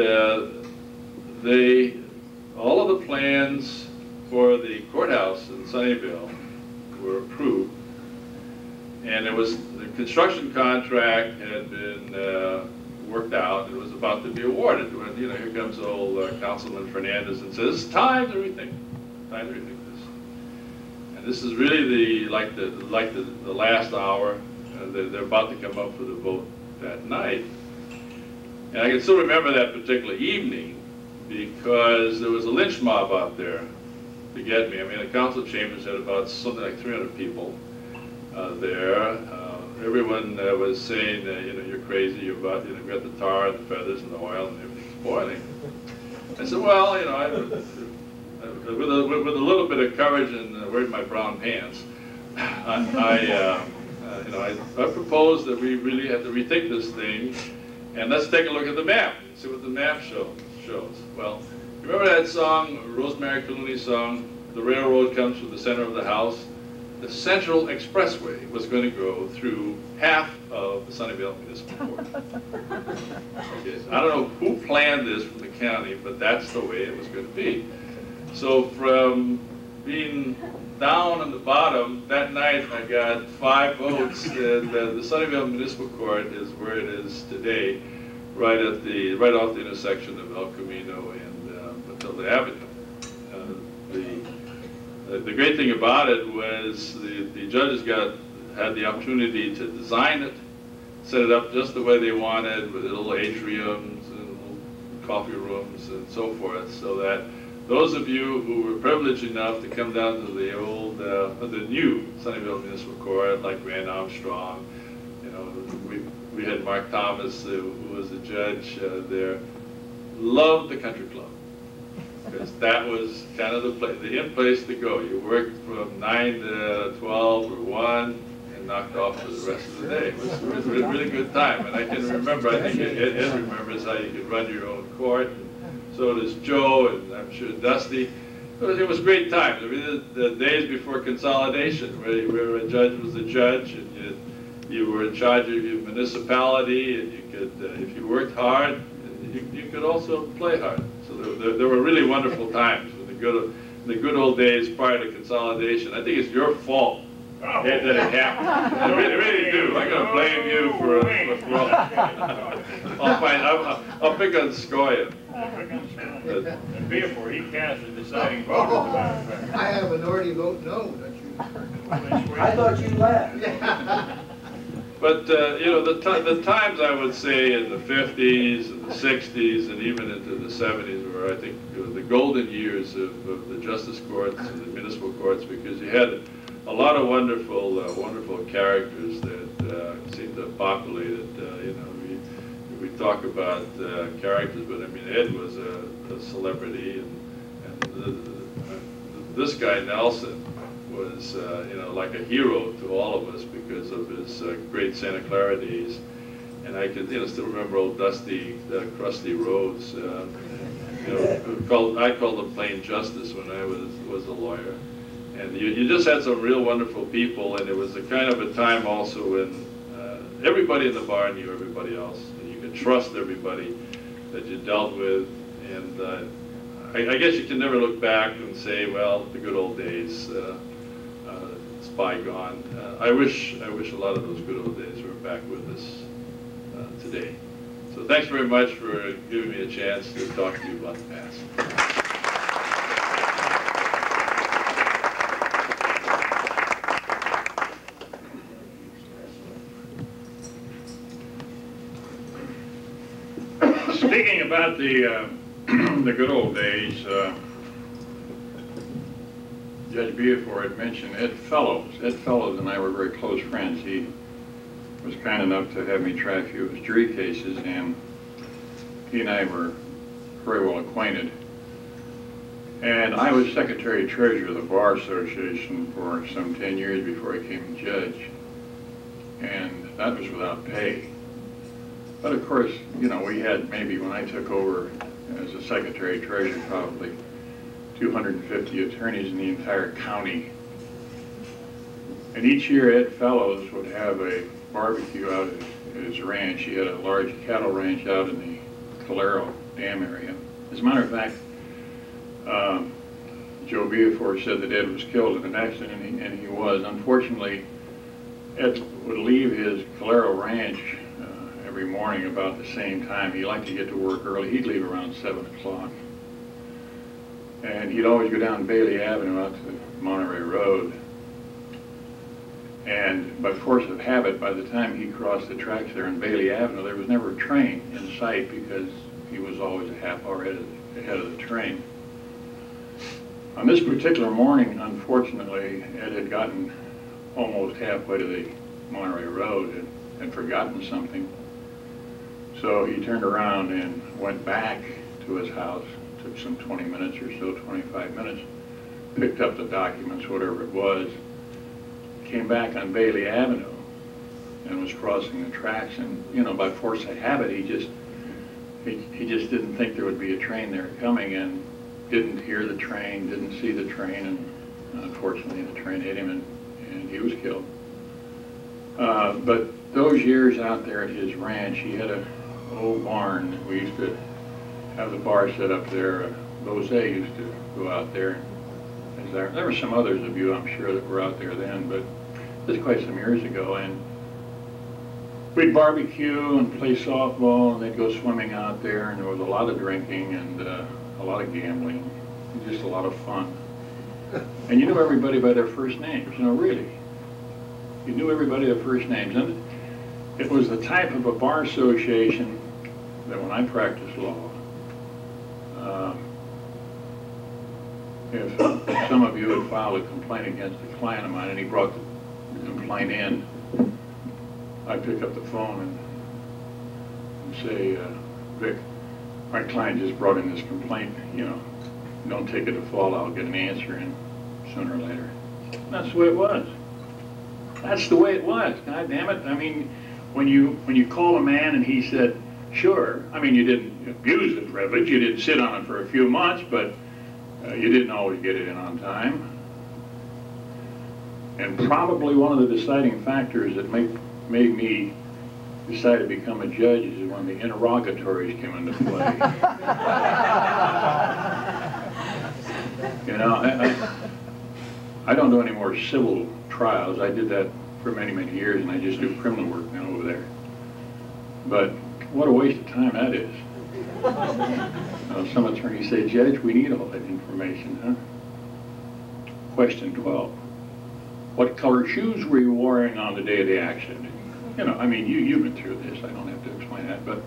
all of the plans for the courthouse in Sunnyvale were approved, and the construction contract had been worked out. It was about to be awarded. When, you know, here comes old Councilman Fernandez and says, "Time to rethink. Time to rethink this." And this is really the last hour. They're about to come up for the vote that night. And I can still remember that particular evening because there was a lynch mob out there to get me. I mean, the council chambers had about something like 300 people there. Everyone was saying, you know, "You're crazy. You've got the tar and the feathers and the oil and everything's boiling." I said, "Well, you know, with a little bit of courage and wearing my brown pants, I proposed that we really had to rethink this thing. And let's take a look at the map, see what the map shows. Well, remember that song, Rosemary Clooney's song, "The railroad comes from the center of the house"? The Central Expressway was going to go through half of the Sunnyvale Municipal Court. Okay. I don't know who planned this from the county, but that's the way it was going to be. So from being down on the bottom, that night I got 5 votes, and the Sunnyvale Municipal Court is where it is today, right off the intersection of El Camino and Matilda Avenue. The great thing about it was the judges had the opportunity to design it, set it up just the way they wanted, with little atriums and little coffee rooms and so forth, so that those of you who were privileged enough to come down to the new Sunnyvale Municipal Court, like Grant Armstrong, you know, we We had Mark Thomas, who was a judge there, loved the country club, because that was kind of the place to go. You worked from 9 to 12 or 1 and knocked off for the rest of the day. It was a really good time. And I can remember, I think Ed remembers how you could run your own court. And so does Joe, and I'm sure Dusty. It was a great time. The days before consolidation, where a judge was a judge, and you were in charge of your municipality, and you could, if you worked hard, you could also play hard. So there were really wonderful times in the good old days prior to consolidation. I think it's your fault that it happened. I really do. I'm going to blame you for all I'll pick on Scoyen. And therefore, he cast a deciding vote. I have a minority vote no, don't you? I thought you laughed. But the times, I would say, in the 50s and the 60s and even into the 70s were, I think, the golden years of the justice courts and the municipal courts, because you had a lot of wonderful characters that seemed to have populated. We talk about characters, but I mean, Ed was a celebrity, and this guy Nelson was like a hero to all of us because of his great Santa Clarities. And I can still remember old Dusty, crusty Rhodes. I called him plain justice when I was a lawyer. And you just had some real wonderful people, and it was a kind of a time also when everybody in the bar knew everybody else, and you could trust everybody that you dealt with. And I guess you can never look back and say, well, the good old days. It's bygone. I wish a lot of those good old days were back with us today. So thanks very much for giving me a chance to talk to you about the past. Speaking about the good old days, Judge Beresford had mentioned Ed Fellows. Ed Fellows and I were very close friends. He was kind enough to have me try a few of his jury cases, and he and I were very well acquainted. And I was Secretary Treasurer of the Bar Association for some 10 years before I became a judge. And that was without pay. But of course, we had maybe, when I took over as a Secretary Treasurer, probably 250 attorneys in the entire county. And each year Ed Fellows would have a barbecue out at his ranch. He had a large cattle ranch out in the Calero Dam area. As a matter of fact, Joe Beresford said that Ed was killed in an accident, and he was. Unfortunately, Ed would leave his Calero ranch every morning about the same time. He liked to get to work early. He'd leave around 7 o'clock. And he'd always go down Bailey Avenue out to Monterey Road. And by force of habit, by the time he crossed the tracks there in Bailey Avenue, there was never a train in sight because he was always a half hour ahead of the train. On this particular morning, unfortunately, Ed had gotten almost halfway to the Monterey Road and had forgotten something. So he turned around and went back to his house. Took some 20 minutes or so, 25 minutes, picked up the documents, whatever it was, came back on Bailey Avenue and was crossing the tracks, and by force of habit he just didn't think there would be a train there coming, and didn't hear the train, didn't see the train, and unfortunately the train hit him and he was killed. But those years out there at his ranch, he had an old barn that we used to have the bar set up there. Jose used to go out there. There were some others of you, I'm sure, that were out there then, but this was quite some years ago. And we'd barbecue and play softball, and they'd go swimming out there, and there was a lot of drinking and a lot of gambling, and just a lot of fun. And you knew everybody by their first names, really. You knew everybody by their first names. And it was the type of a bar association that when I practiced law, if some of you had filed a complaint against a client of mine and he brought the complaint in, I picked up the phone and and say, Vic, my client just brought in this complaint, you know, don't take it to fall, I'll get an answer in sooner or later. That's the way it was. That's the way it was, God damn it. I mean, when you call a man and he said, sure, I mean, you didn't abuse the privilege, you didn't sit on it for a few months, but you didn't always get it in on time. And probably one of the deciding factors that made me decide to become a judge is when the interrogatories came into play. You know, I don't do any more civil trials. I did that for many, many years, and I just do criminal work now over there. But what a waste of time that is. Some attorneys say, Judge, we need all that information, huh? Question 12. What color shoes were you wearing on the day of the accident? You know, I mean, you've been through this. I don't have to explain that, but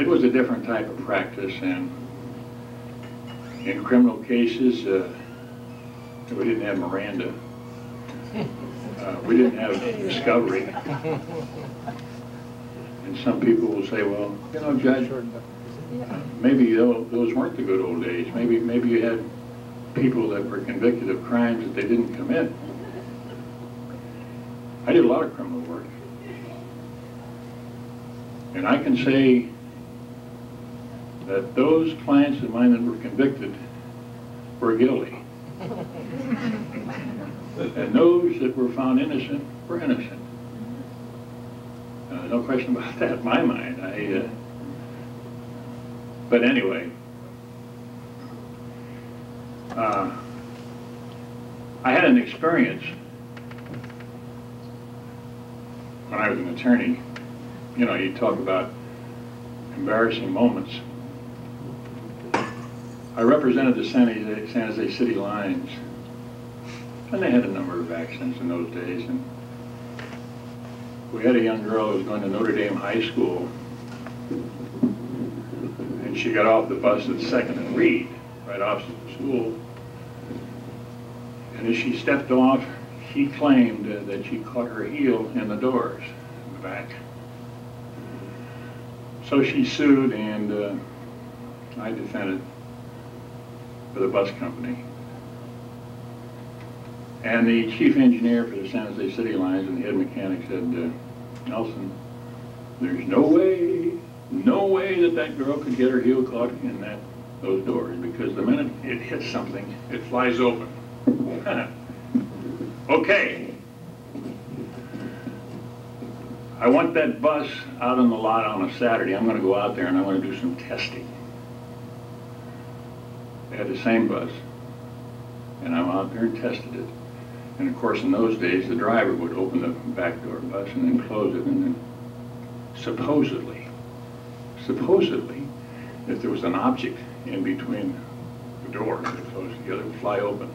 it was a different type of practice, and in criminal cases, we didn't have Miranda. We didn't have discovery. And some people will say, well, you know, Judge, maybe those weren't the good old days. Maybe you had people that were convicted of crimes that they didn't commit. I did a lot of criminal work. And I can say that those clients of mine that were convicted were guilty. And those that were found innocent were innocent. No question about that in my mind. But anyway, I had an experience when I was an attorney. You know, you talk about embarrassing moments. I represented the San Jose City Lions, and they had a number of accidents in those days. And we had a young girl who was going to Notre Dame High School, and she got off the bus at 2nd and Reed, right opposite the school. And as she stepped off, she claimed that she caught her heel in the doors in the back. So she sued, and I defended for the bus company. And the chief engineer for the San Jose City Lines and the head mechanic said, Nelson, there's no way that girl could get her heel caught in those doors, because the minute it hits something, it flies open. Okay. I want that bus out on the lot on a Saturday. I'm going to go out there and I'm going to do some testing. They had the same bus, and I'm out there and tested it. And of course, in those days, the driver would open the back door of the bus and then close it, and then supposedly, if there was an object in between the door and the close together, it would fly open.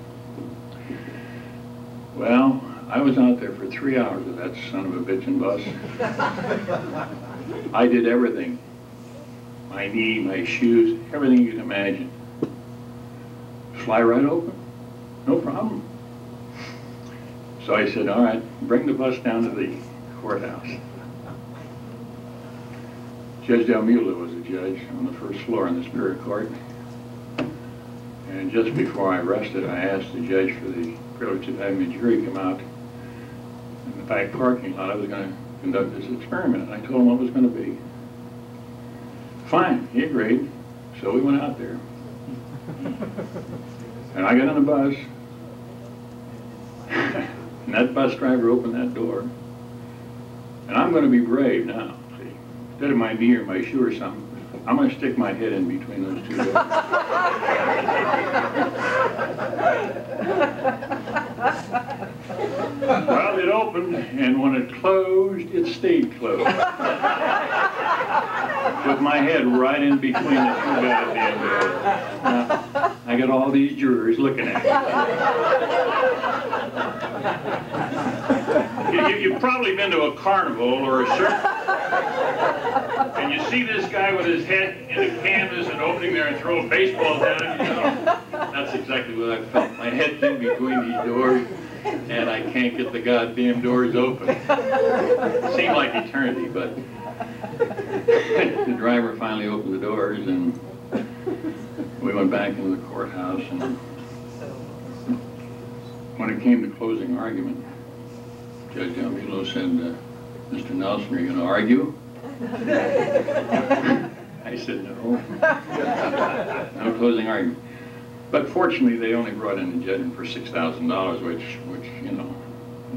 Well, I was out there for 3 hours with that son of a bitch and bus. I did everything. My knee, my shoes, everything you can imagine. Fly right open, no problem. So I said, all right, bring the bus down to the courthouse. Judge Delmulo was the judge on the first floor in the Superior Court. And just before I rested, I asked the judge for the privilege of having the jury come out in the back parking lot. I was going to conduct this experiment. I told him what it was going to be. Fine, he agreed. So we went out there. And I got on the bus. And that bus driver opened that door. And I'm going to be brave now. See, instead of my knee or my shoe or something, I'm going to stick my head in between those two doors. Well, it opened, and when it closed, it stayed closed. With my head right in between the two goddamn doors. I got all these jurors looking at me. You've probably been to a carnival or a circus. And you see this guy with his head in a canvas and opening there and throw a baseball down him, you know. That's exactly what I felt. My head's in between these doors, and I can't get the goddamn doors open. It seemed like eternity, but The driver finally opened the doors, and we went back into the courthouse. And when it came to closing argument, Judge Amilo said, Mr. Nelson, are you going to argue? I said, no. No closing argument. But fortunately, they only brought in a judgment for $6,000, which, you know,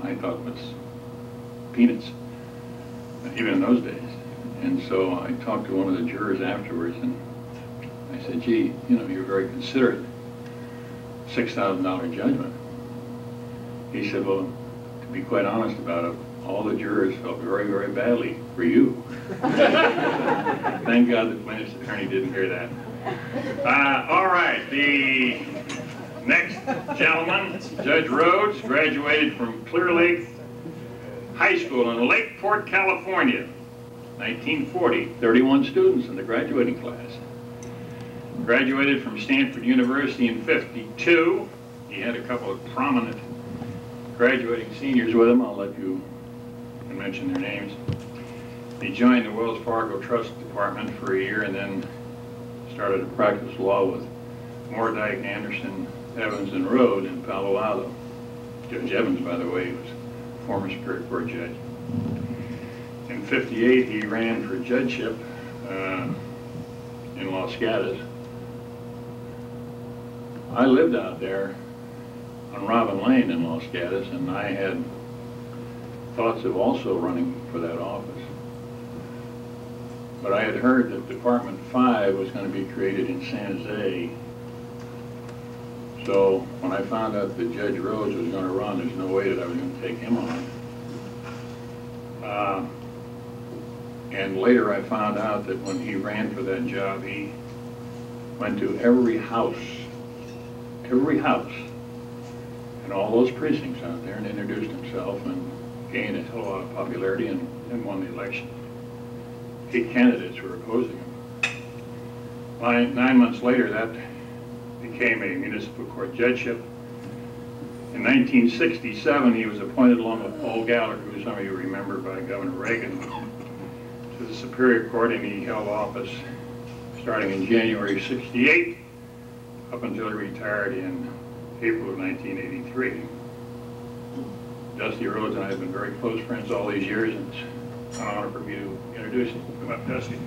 I thought was peanuts, even in those days. And so I talked to one of the jurors afterwards, and I said, gee, you know, you're very considerate. $6,000 judgment. He said, well, to be quite honest about it, all the jurors felt very, very badly for you. Thank God the plaintiff's attorney didn't hear that. All right, the next gentleman, Judge Rhodes, graduated from Clear Lake High School in Lakeport, California, 1940, 31 students in the graduating class. Graduated from Stanford University in 52. He had a couple of prominent graduating seniors with him. I'll let you mention their names. He joined the Wells Fargo Trust Department for a year and then started to practice law with Mordyke, Anderson, Evans, and Rhode in Palo Alto. Judge Evans, by the way, was a former Superior Court judge. In 58, he ran for judgeship in Los Gatos. I lived out there on Robin Lane in Los Gatos, and I had thoughts of also running for that office. But I had heard that Department 5 was going to be created in San Jose. So when I found out that Judge Rhodes was going to run, there's no way that I was going to take him on. And later I found out that when he ran for that job, he went to every house in all those precincts out there and introduced himself and gained a hell of a lot of popularity and won the election. 8 candidates were opposing him. 9 months later, that became a municipal court judgeship. In 1967, he was appointed along with Paul Gallagher, who some of you remember by Governor Reagan, to the Superior Court, and he held office starting in January '68 up until he retired in April of 1983. Dusty Rhodes and I have been very close friends all these years, and it's an honor for me to introduce him. Come up, Dusty.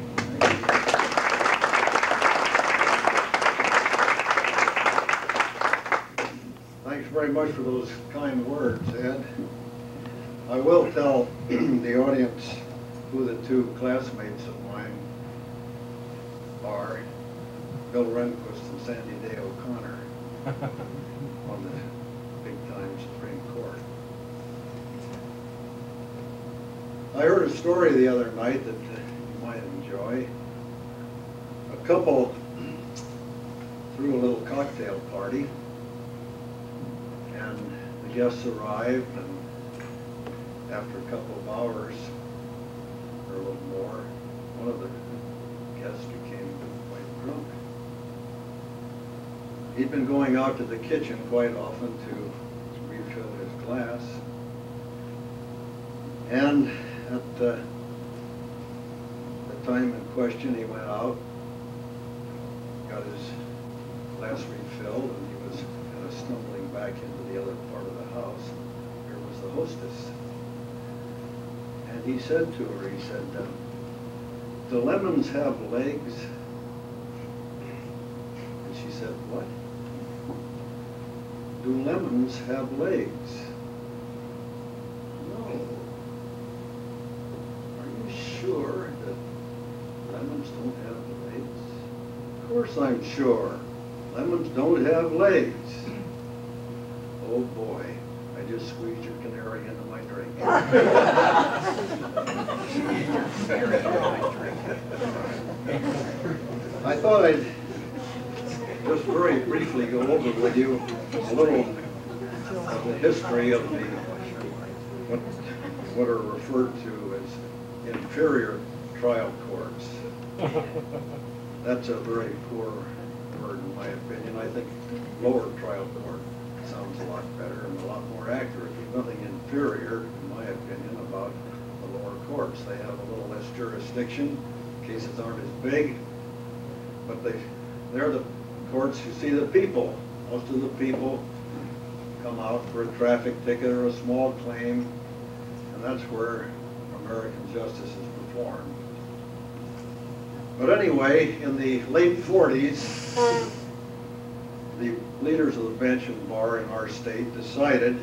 Thanks very much for those kind words, Ed. I will tell the audience who the two classmates of mine are, Bill Rehnquist and Sandy Day O'Connor, on the big-time Supreme Court. I heard a story the other night that you might enjoy. A couple threw a little cocktail party, and the guests arrived, and after a couple of hours, or a little more, one of the guests became quite drunk. He'd been going out to the kitchen quite often to refill his glass, and at the time in question, he went out, got his glass refilled, and he was kind of stumbling back into the other part of the house. Here was the hostess. And he said to her, he said, do lemons have legs? And she said, what? Do lemons have legs? No. Sure that lemons don't have legs? Of course I'm sure. Lemons don't have legs. Oh boy, I just squeezed your canary into my drink. I thought I'd just very briefly go over with you a little of the history of the what are referred to as inferior trial courts. That's a very poor word in my opinion. I think lower trial court sounds a lot better and a lot more accurate. There's nothing inferior, in my opinion, about the lower courts. They have a little less jurisdiction. Cases aren't as big, but they're the courts who see the people. Most of the people come out for a traffic ticket or a small claim, and that's where American justice is performed. But anyway, in the late 40s, the leaders of the bench and bar in our state decided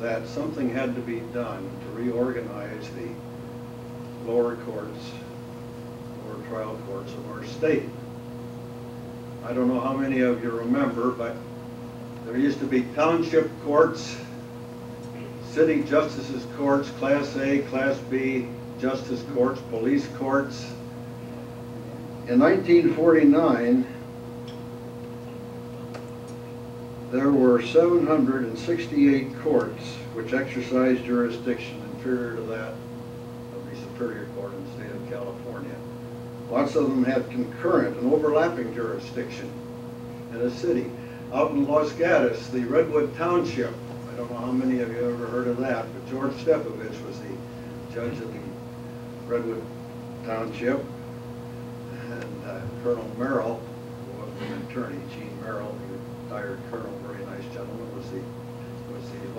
that something had to be done to reorganize the lower courts, lower trial courts of our state. I don't know how many of you remember, but there used to be township courts, city justices courts, Class A, Class B, justice courts, police courts. In 1949, there were 768 courts which exercised jurisdiction inferior to that of the Superior Court in the state of California. Lots of them had concurrent and overlapping jurisdiction in a city. Out in Los Gatos, the Redwood Township, I don't know how many of you ever heard of that, but George Stepovich was the judge of the Redwood Township, and Colonel Merrill, who was an attorney, Gene Merrill, the retired colonel, very nice gentleman, was the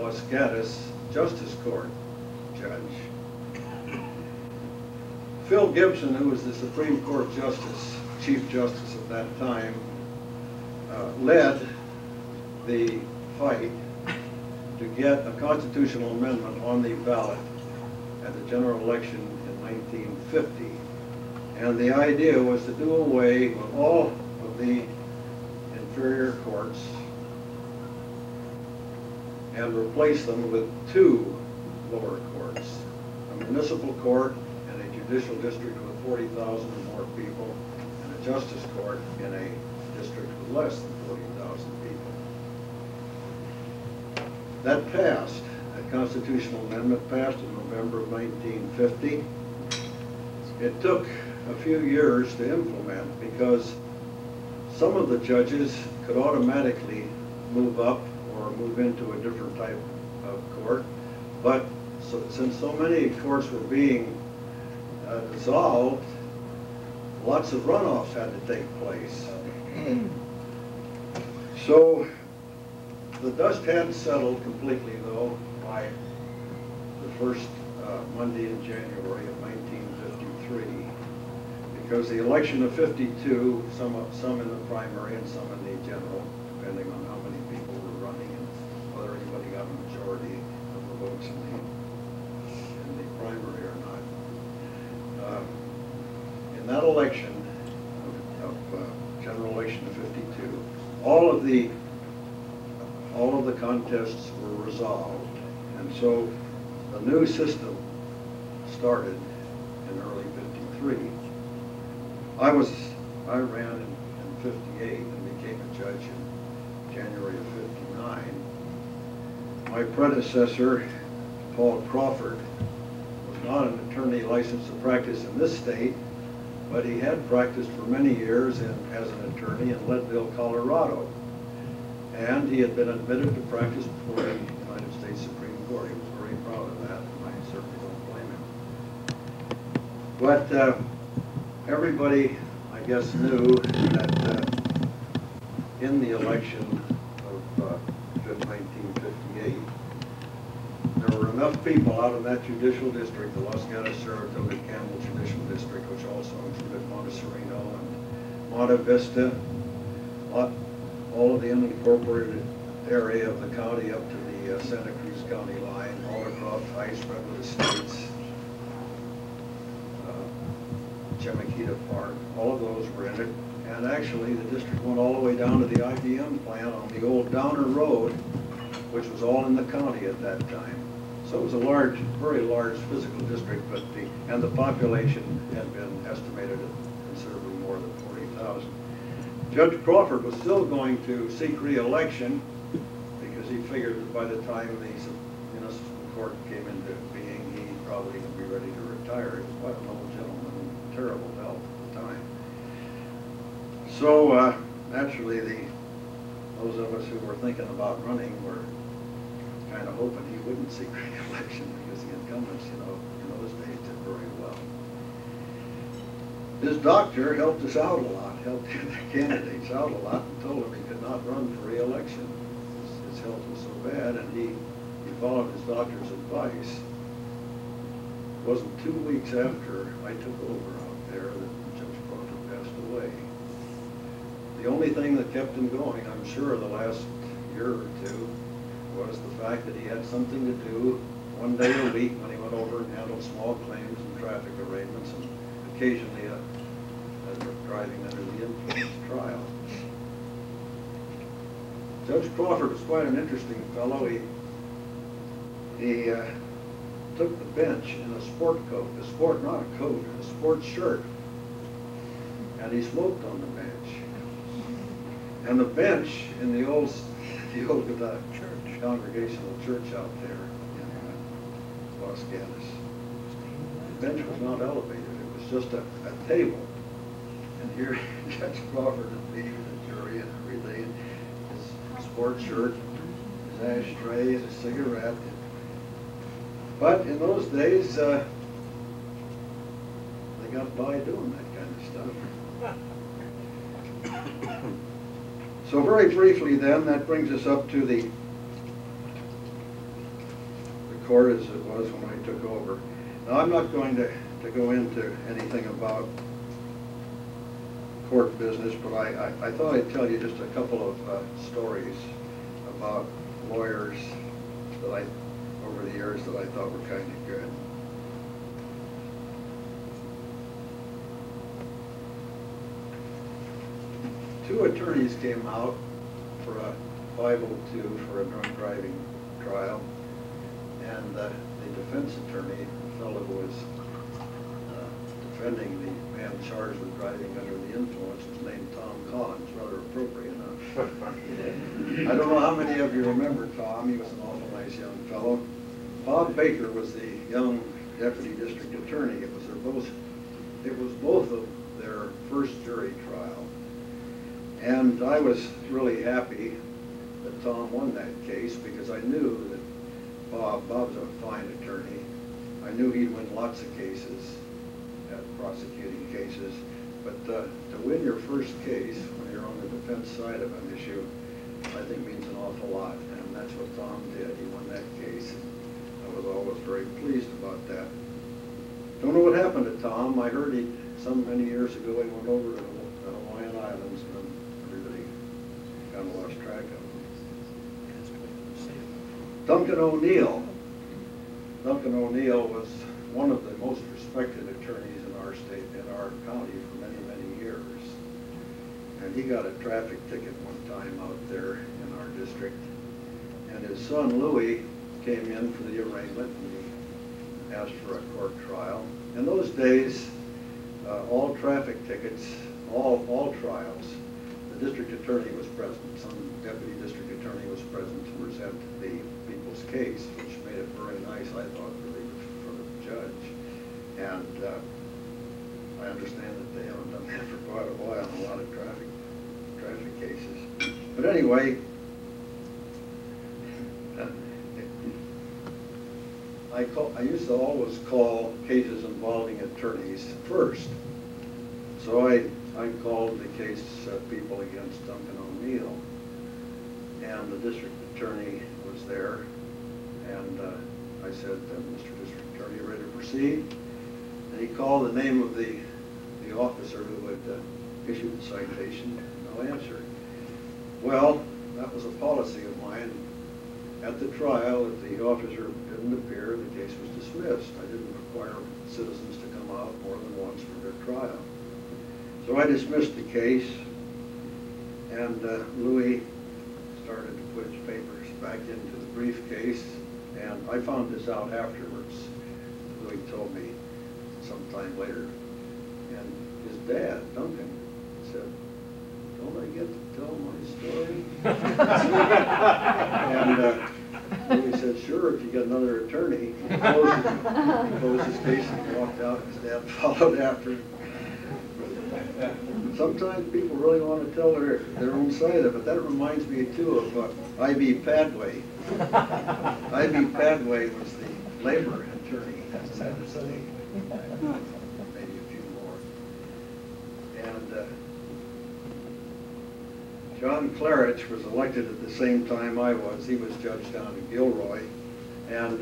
Los Gatos Justice Court judge. Phil Gibson, who was the Supreme Court Justice, Chief Justice at that time, led the fight to get a constitutional amendment on the ballot at the general election in 1950. And the idea was to do away with all of the inferior courts and replace them with two lower courts, a municipal court and a judicial district with 40,000 or more people, and a justice court in a district with less than 40,000 people. That passed. That constitutional amendment passed in November of 1950. It took a few years to implement because some of the judges could automatically move up or move into a different type of court. But since so many courts were being dissolved, lots of runoffs had to take place. So the dust hadn't settled completely, though, by the first Monday in January of 1953, because the election of 52, some in the primary and some in the general, depending on how many people were running and whether anybody got a majority of the votes in the primary or not. In that election, general election of 52, all of the contests were resolved, and so the new system started in early 53. I ran in 58 and became a judge in January of 59. My predecessor, Paul Crawford, was not an attorney licensed to practice in this state, but he had practiced for many years as an attorney in Leadville, Colorado. And he had been admitted to practice before the United States Supreme Court. He was very proud of that, and I certainly don't blame him. But everybody, I guess, knew that in the election of 1958, there were enough people out of that judicial district, the Los Gatos Saratoga Campbell Judicial District, which also included Montessorino and Monte Vista, all of the unincorporated area of the county up to the Santa Cruz County line, Hollycroft Heights, Redwood Estates, Chemeketa Park, all of those were in it. And actually the district went all the way down to the IBM plant on the old Downer Road, which was all in the county at that time. So it was a large, very large physical district, but and the population had been estimated at considerably more than 40,000. Judge Crawford was still going to seek re-election because he figured that by the time the municipal court came into being, he probably would be ready to retire. He was quite an old gentleman, terrible health at the time. So naturally, those of us who were thinking about running were kind of hoping he wouldn't seek re-election because the incumbents, you know, in those days did very well. His doctor helped us out a lot, helped the candidates out a lot, and told him he could not run for re-election. His health was so bad, and he followed his doctor's advice. It wasn't 2 weeks after I took over out there that Judge Proctor passed away. The only thing that kept him going, I'm sure, the last year or two, was the fact that he had something to do 1 day a week when he went over and handled small claims and traffic arraignments, and occasionally a driving under the influence trial. Judge Crawford was quite an interesting fellow. He took the bench in a sport coat, a sport shirt, and he smoked on the bench. And the bench in the old church, Congregational Church out there in Las Gatas, the bench was not elevated. It was just a table. And here Judge Crawford would be with the jury and everything. Sport shirt, his ashtray, his cigarette. But in those days, they got by doing that kind of stuff. So very briefly then, that brings us up to the court as it was when I took over. Now I'm not going to go into anything about court business, but I thought I'd tell you just a couple of stories about lawyers that over the years that I thought were kind of good. Two attorneys came out for a 502 for a drunk driving trial, and the defense attorney, the fellow who was defending the man charged with driving under the influence, was named Tom Collins, rather appropriate enough. I don't know how many of you remember Tom. He was an awful nice young fellow. Bob Baker was the young deputy district attorney. It was both of their first jury trial, and I was really happy that Tom won that case, because I knew that Bob's a fine attorney. I knew he'd win lots of cases, prosecuting cases, but to win your first case when you're on the defense side of an issue, I think means an awful lot, and that's what Tom did. He won that case. I was always very pleased about that. Don't know what happened to Tom. I heard many years ago he went over to the Hawaiian Islands, and everybody kind of lost track of him. Duncan O'Neill was one of the most respected attorneys in our state, in our county, for many, many years. And he got a traffic ticket one time out there in our district. And his son, Louis, came in for the arraignment, and he asked for a court trial. In those days, all traffic tickets, all trials, the district attorney was present. Some deputy district attorney was present to present the people's case, which made it very nice, I thought, really, for the judge. And I understand that they haven't done that for quite a while in a lot of traffic cases. But anyway, I used to always call cases involving attorneys first. So I called the case People Against Duncan O'Neill, and the district attorney was there, and I said, "Mr. District Attorney, are you ready to proceed?" And he called the name of the officer who had issued the citation. No answer. Well, that was a policy of mine. At the trial, if the officer didn't appear, the case was dismissed. I didn't require citizens to come out more than once for their trial. So I dismissed the case, and Louis started to put his papers back into the briefcase, and I found this out afterwards. Louis told me sometime later, and his dad, Duncan, said, "Don't I get to tell my story?" And he said, "Sure, if you get another attorney." He closed his case and walked out. His dad followed after him. Sometimes people really want to tell their own side of it. That reminds me, too, of I.B. Padway. I.B. Padway was the labor attorney, that's sad to say. Maybe a few more. day. John Clerici was elected at the same time I was. He was judge down in Gilroy. And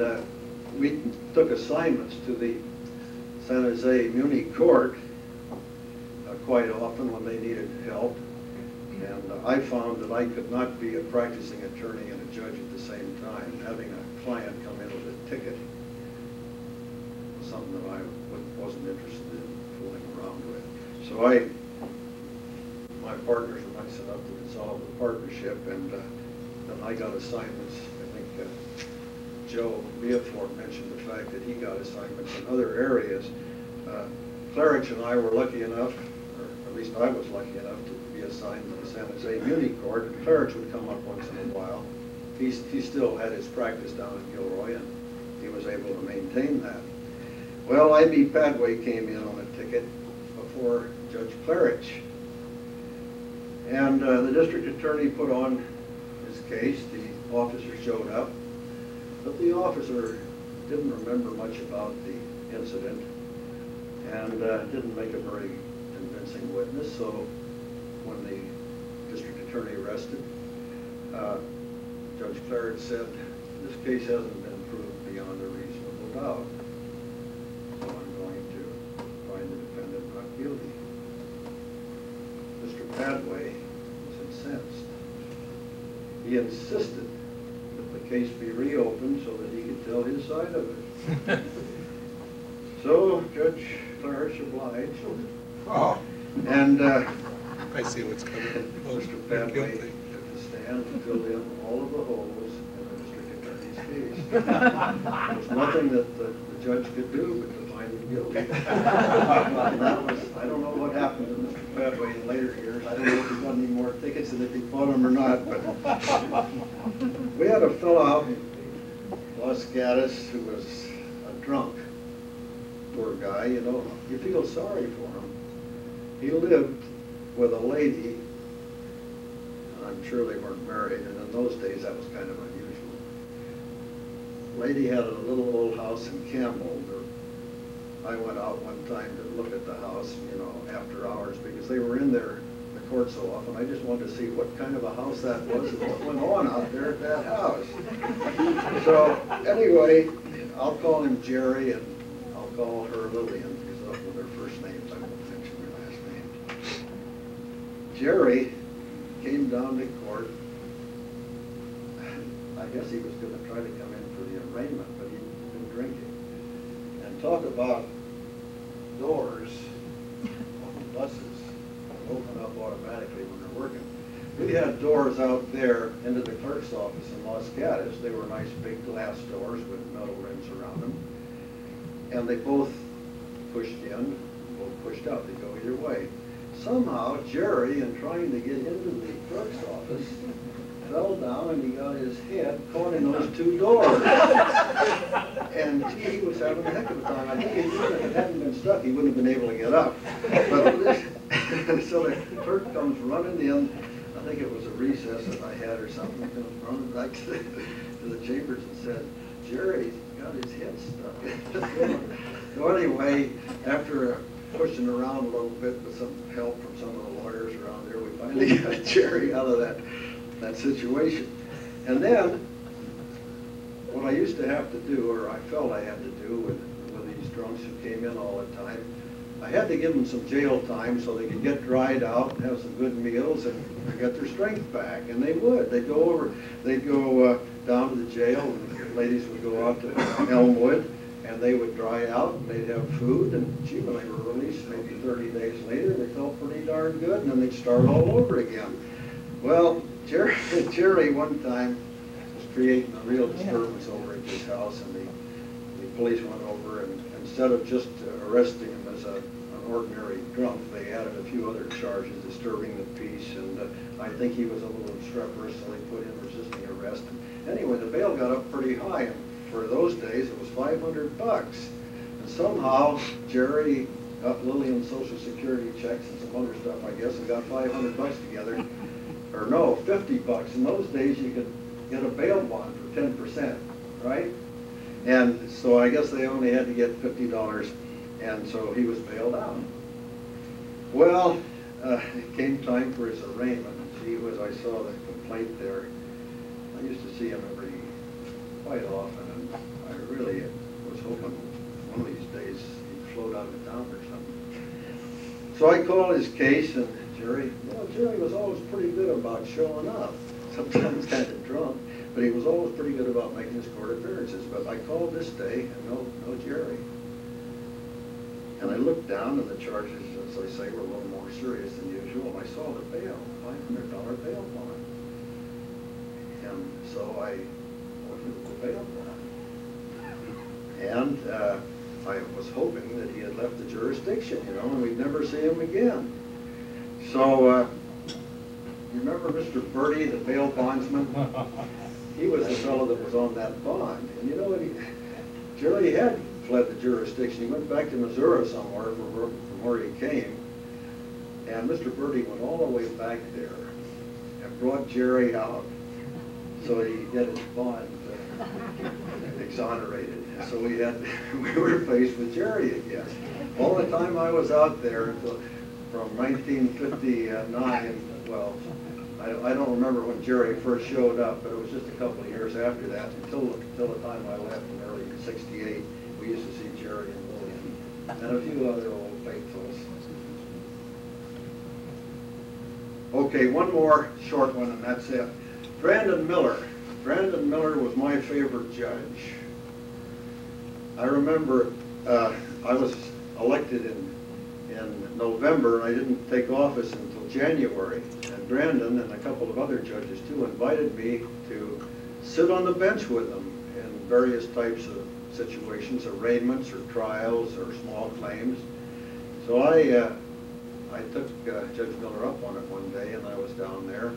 we took assignments to the San Jose Muni Court quite often when they needed help. And I found that I could not be a practicing attorney and a judge at the same time. Having a client come in with a ticket was something that I wasn't interested in fooling around with. So my partners and I set up to dissolve the partnership, and then I got assignments. I think Joe Leofort mentioned the fact that he got assignments in other areas. Clerici and I were lucky enough, or at least I was lucky enough, to be assigned to the San Jose Muni Court, and Clerici would come up once in a while. He still had his practice down in Gilroy, and he was able to maintain that. Well, I.B. Padway came in on a ticket before Judge Claridge, and the district attorney put on his case. The officer showed up, but the officer didn't remember much about the incident and didn't make a very convincing witness. So when the district attorney rested, Judge Claridge said, "This case hasn't been proved beyond a reasonable doubt, so I'm going to find the defendant not guilty." Mr. Padway was incensed. He insisted that the case be reopened so that he could tell his side of it. So Judge Claridge obliged. Oh. And I see what's coming. Mr. Padway took the stand and filled in all of the holes in the district attorney's case. There was nothing that the judge could do but to find him guilty. I don't know what happened to Mr. Padway in later years. I don't know if he got any more tickets and if he bought them or not. But we had a fellow out in Los Gatos who was a drunk. Poor guy, you know, you feel sorry for him. He lived with a lady, and I'm sure they weren't married, and in those days that was kind of unusual. The lady had a little old house in Campbell. I went out one time to look at the house, you know, after hours, because they were in there, the court, so often. I just wanted to see what kind of a house that was and what went on out there at that house. So anyway, I'll call him Jerry, and I'll call her Lillian, because those were their first names. I won't mention their last names. Jerry came down to court. I guess he was going to try to come in for the arraignment, but he'd been drinking. Talk about doors on buses that open up automatically when they're working. We had doors out there into the clerk's office in Los Gatos. They were nice big glass doors with metal rims around them. And they both pushed in, both pushed out. They go either way. Somehow, Jerry, in trying to get into the clerk's office, fell down and he got his head caught in those two doors. And he was having a heck of a time. I think if it hadn't been stuck, he wouldn't have been able to get up. But so the clerk comes running in. I think it was a recess that I had or something. He comes running back to the chambers and said, "Jerry's got his head stuck." So anyway, after pushing around a little bit with some help from some of the lawyers around there, we finally got Jerry out of that situation. And then what I used to have to do, or I felt I had to do with these drunks who came in all the time, I had to give them some jail time so they could get dried out, have some good meals, and get their strength back. And they would. They'd go down to the jail, and the ladies would go out to Elmwood, and they would dry out, and they'd have food, and gee, when they were released maybe 30 days later, they felt pretty darn good, and then they'd start all over again. Well, Jerry one time was creating a real disturbance over at his house, and the police went over, and instead of just arresting him as an ordinary drunk, they added a few other charges, disturbing the peace, and I think he was a little obstreperous, so they put him resisting arrest. And anyway, the bail got up pretty high, and for those days it was $500. And somehow Jerry got Lillian's Social Security checks and some other stuff, I guess, and got $500 together. Or no, $50. In those days, you could get a bail bond for 10%, right? And so I guess they only had to get $50, and so he was bailed out. Well, It came time for his arraignment. He was, I saw the complaint there. I used to see him quite often, and I really was hoping one of these days he'd float out of town or something. So I called his case, and Jerry, you know, Jerry was always pretty good about showing up. Sometimes kind of drunk, but he was always pretty good about making his court appearances. But I called this day, and no Jerry. And I looked down, and the charges, as I say, were a little more serious than usual. And I saw the bail, $500 bail bond. And so I ordered the bail bond. And I was hoping that he had left the jurisdiction, you know, and we'd never see him again. So you remember Mr. Bertie, the bail bondsman? He was the fellow that was on that bond. And you know what? Jerry had fled the jurisdiction. He went back to Missouri somewhere from where he came. And Mr. Bertie went all the way back there and brought Jerry out so he get his bond exonerated. So we were faced with Jerry again. All the time I was out there until, from 1959, well, I don't remember when Jerry first showed up, but it was just a couple of years after that, until the time I left in early '68. We used to see Jerry and William and a few other old faithfuls. Okay, one more short one, and that's it. Brandon Miller. Brandon Miller was my favorite judge. I remember I was elected in November, and I didn't take office until January. And Brandon and a couple of other judges, too, invited me to sit on the bench with them in various types of situations, arraignments or trials or small claims. So I took Judge Miller up on it one day, and I was down there.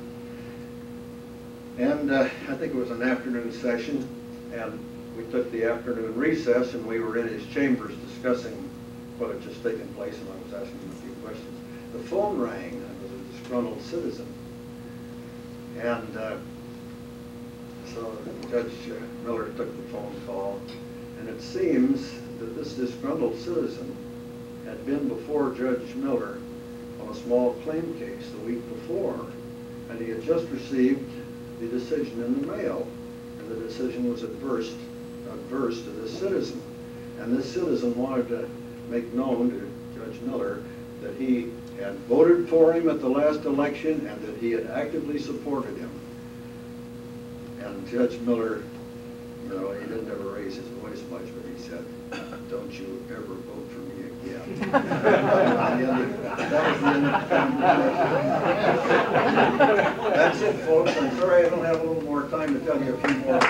And I think it was an afternoon session, and we took the afternoon recess, and we were in his chambers discussing what had just taken place, and I was asking him a few questions. The phone rang, and I was a disgruntled citizen. And so Judge Miller took the phone call, and it seems that this disgruntled citizen had been before Judge Miller on a small claim case the week before, and he had just received the decision in the mail, and the decision was adverse to this citizen. And this citizen wanted to make known to Judge Miller that he had voted for him at the last election and that he had actively supported him. And Judge Miller, you know, he didn't ever raise his voice much, but he said, "Don't you ever vote for me again." That was the end of the family. That's it, folks. I'm sorry I don't have a little more time to tell you a few more.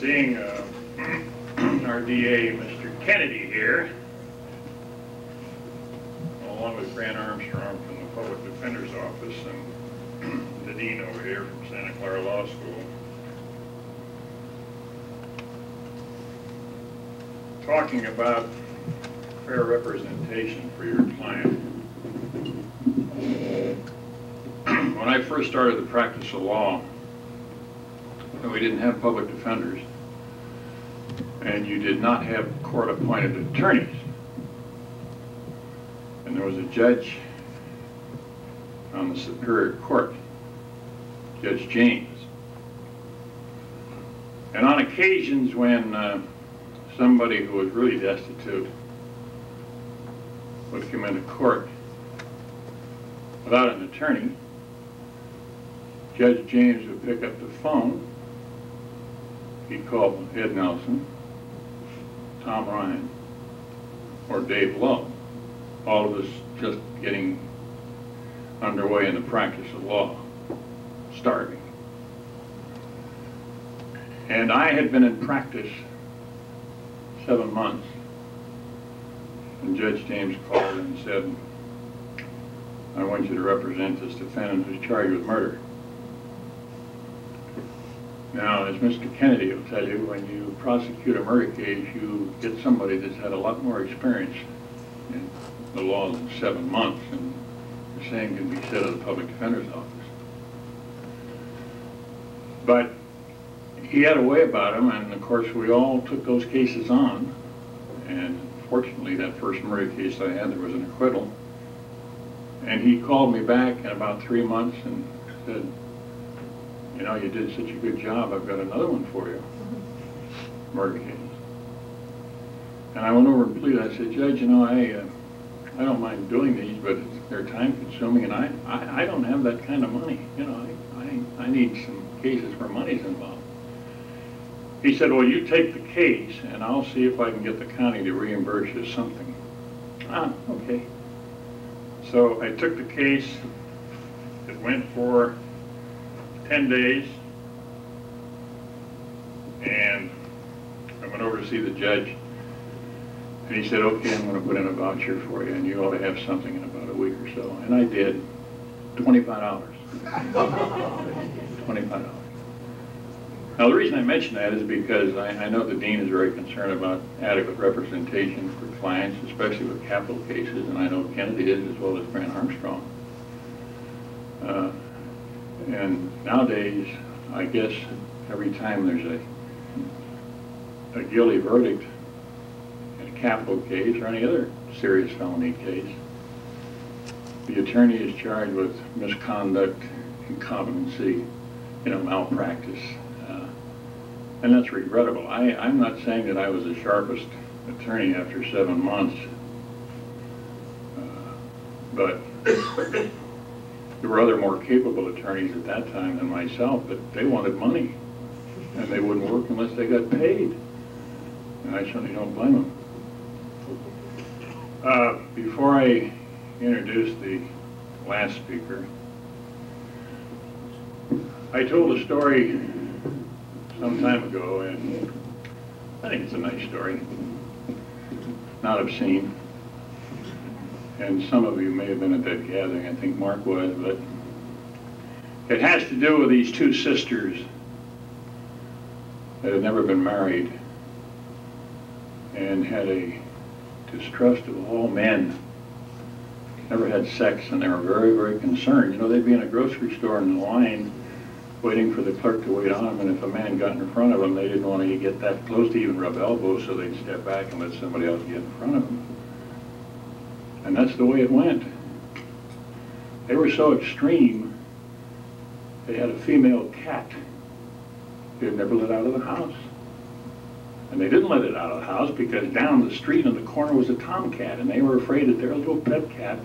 Seeing our DA, Mr. Kennedy, here, along with Grant Armstrong from the Public Defender's Office and the Dean over here from Santa Clara Law School, talking about fair representation for your client. When I first started the practice of law, and we didn't have public defenders, and you did not have court-appointed attorneys. And there was a judge on the Superior Court, Judge James. And on occasions when somebody who was really destitute would come into court without an attorney, Judge James would pick up the phone. He called Ed Nelson, Tom Ryan, or Dave Lowe. All of us just getting underway in the practice of law, starving. And I had been in practice 7 months, and Judge James called and said, "I want you to represent this defendant who's charged with murder." Now, as Mr. Kennedy will tell you, when you prosecute a murder case, you get somebody that's had a lot more experience in the law than 7 months, and the same can be said of the public defender's office. But he had a way about him, and of course we all took those cases on. And fortunately, that first murder case I had, there was an acquittal. And he called me back in about 3 months and said, you know, you did such a good job, I've got another one for you, murder case. And I went over and pleaded. I said, Judge, you know, I don't mind doing these, but they're time-consuming, and I don't have that kind of money. You know, I need some cases where money's involved. He said, well, you take the case, and I'll see if I can get the county to reimburse you something. Ah, okay. So I took the case. It went for 10 days, and I went over to see the judge. And he said, okay, I'm going to put in a voucher for you, and you ought to have something in about a week or so. And I did. $25. $25. Now, the reason I mention that is because I know the dean is very concerned about adequate representation for clients, especially with capital cases, and I know Kennedy is, as well as Grant Armstrong. And nowadays, I guess every time there's a guilty verdict, capital case or any other serious felony case, the attorney is charged with misconduct, incompetency, you know, malpractice, and that's regrettable. I'm not saying that I was the sharpest attorney after 7 months, but there were other more capable attorneys at that time than myself, but they wanted money, and they wouldn't work unless they got paid, and I certainly don't blame them. Before I introduce the last speaker, I told a story some time ago, and I think it's a nice story, not obscene, and some of you may have been at that gathering, I think Mark was, but it has to do with these two sisters that had never been married and had a distrust of all men, never had sex, and they were very, very concerned. You know, they'd be in a grocery store in the line waiting for the clerk to wait on them, and if a man got in front of them, they didn't want to get that close to even rub elbows, so they'd step back and let somebody else get in front of them. And that's the way it went. They were so extreme, they had a female cat they'd never let out of the house. And they didn't let it out of the house because down the street in the corner was a tomcat, and they were afraid that their little pet cat,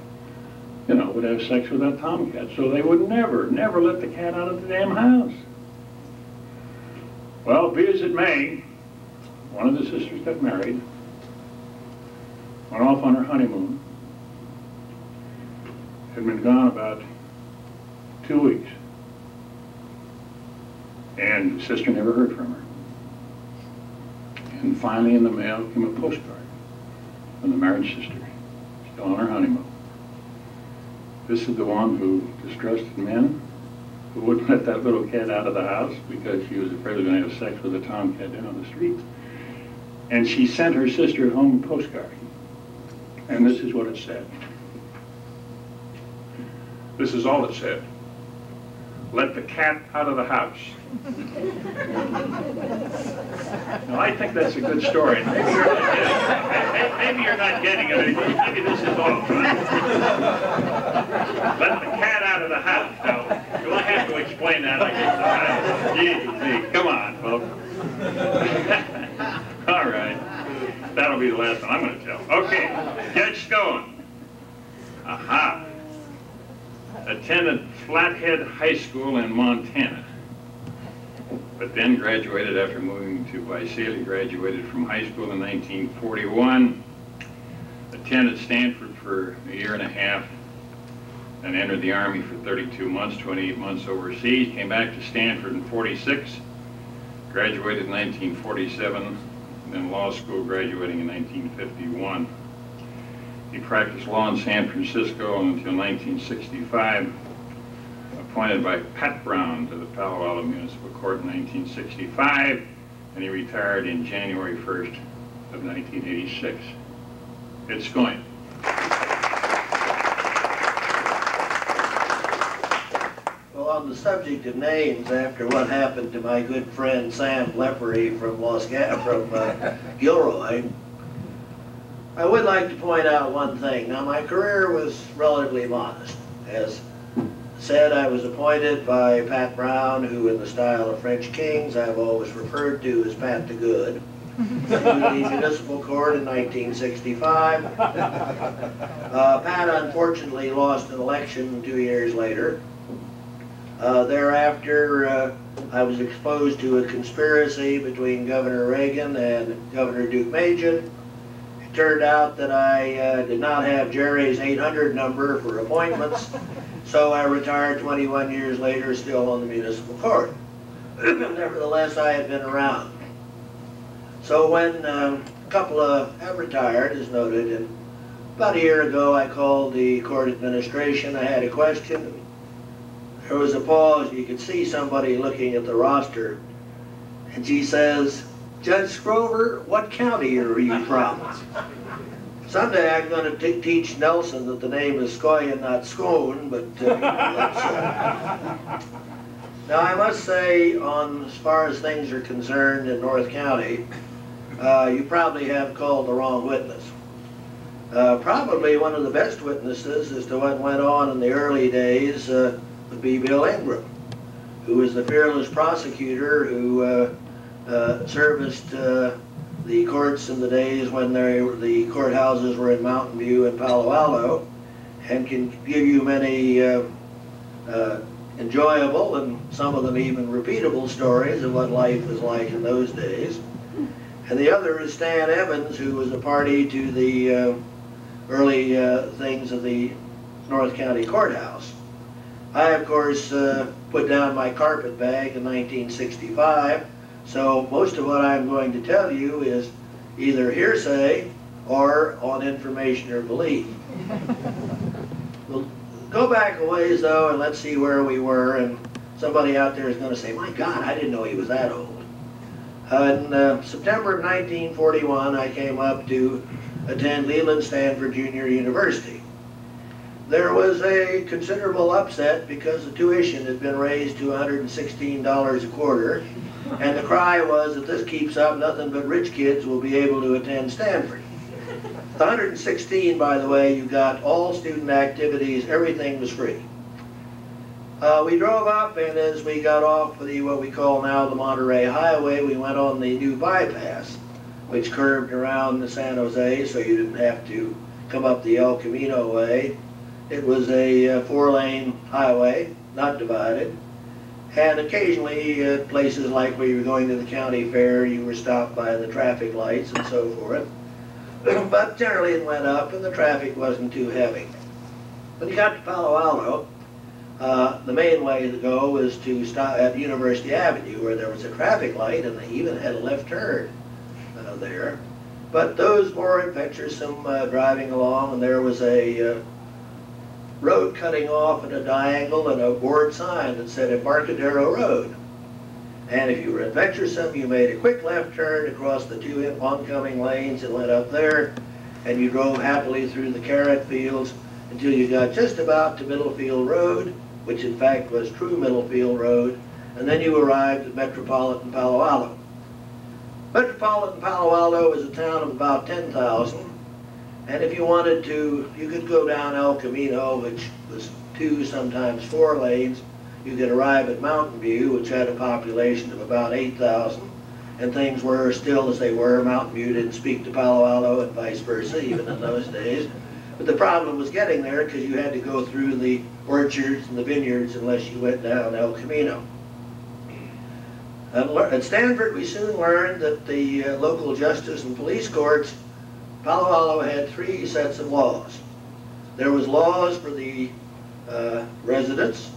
you know, would have sex with that tomcat. So they would never, never let the cat out of the damn house. Well, be as it may, one of the sisters got married, went off on her honeymoon, had been gone about 2 weeks, and the sister never heard from her. And finally in the mail came a postcard from the married sister, still on her honeymoon. This is the one who distrusted men, who wouldn't let that little cat out of the house because she was afraid of going to have sex with a tomcat down on the street. And she sent her sister at home a postcard. And this is what it said. This is all it said. Let the cat out of the house. Now, I think that's a good story. Maybe you're not getting, it. Maybe this is all. Right? Let the cat out of the house. Now, do I have to explain that? I guess. Come on, folks. All right. That'll be the last one I'm going to tell. Okay. Judge Scoyen. Aha. Attended Flathead High School in Montana, but then graduated after moving to Visalia. Graduated from high school in 1941, attended Stanford for a year and a half, and entered the Army for 32 months, 28 months overseas, came back to Stanford in 46, graduated in 1947, and then law school, graduating in 1951. He practiced law in San Francisco until 1965, appointed by Pat Brown to the Palo Alto Municipal Court in 1965, and he retired in January 1st of 1986. Ed Scoyen. Well, on the subject of names, after what happened to my good friend Sam Leppery from Gilroy, I would like to point out one thing. Now, my career was relatively modest. As said, I was appointed by Pat Brown, who in the style of French kings I've always referred to as Pat the Good, to the municipal court in 1965. Pat unfortunately lost an election 2 years later. Thereafter, I was exposed to a conspiracy between Governor Reagan and Governor Duke Majan. It turned out that I did not have Jerry's 800 number for appointments, so I retired 21 years later, still on the municipal court. Nevertheless, I had been around. So when a couple of have retired, as noted, and about a year ago I called the court administration. I had a question. There was a pause. You could see somebody looking at the roster. And she says, "Judge Scrover, what county are you from?" Someday I'm going to teach Nelson that the name is Scoyen, not Scone, but now I must say, as far as things are concerned in North County, you probably have called the wrong witness. Probably one of the best witnesses as to what went on in the early days would be Bill Ingram, who was the fearless prosecutor who serviced the courts in the days when the courthouses were in Mountain View and Palo Alto, and can give you many enjoyable and some of them even repeatable stories of what life was like in those days. And the other is Stan Evans, who was a party to the early things of the North County Courthouse. I, of course, put down my carpet bag in 1965, so most of what I'm going to tell you is either hearsay or on information or belief. We'll go back a ways, though, and let's see where we were, and somebody out there is going to say, "My God, I didn't know he was that old." In September of 1941, I came up to attend Leland Stanford Junior University. There was a considerable upset because the tuition had been raised to $116 a quarter, and the cry was, if this keeps up, nothing but rich kids will be able to attend Stanford. The 116, by the way, you got all student activities, everything was free. We drove up, and as we got off the what we call now the Monterey Highway, we went on the new bypass, which curved around the San Jose, so you didn't have to come up the El Camino way. It was a four-lane highway, not divided, and occasionally at places like where you were going to the county fair, you were stopped by the traffic lights and so forth. But generally it went up, and the traffic wasn't too heavy. When you got to Palo Alto, the main way to go was to stop at University Avenue, where there was a traffic light, and they even had a left turn there. But those more adventuresome driving along, and there was a road cutting off at a diagonal and a board sign that said Embarcadero Road. And if you were adventuresome, you made a quick left turn across the two oncoming lanes and went up there, and you drove happily through the carrot fields until you got just about to Middlefield Road, which in fact was true Middlefield Road, and then you arrived at Metropolitan Palo Alto. Metropolitan Palo Alto is a town of about 10,000, and if you wanted to, you could go down El Camino, which was two, sometimes four lanes. You could arrive at Mountain View, which had a population of about 8,000, and things were still as they were. Mountain View didn't speak to Palo Alto and vice versa, even in those days. But the problem was getting there, because you had to go through the orchards and the vineyards unless you went down El Camino. At Stanford, we soon learned that the local justice and police courts, Palo Alto had three sets of laws. There was laws for the residents,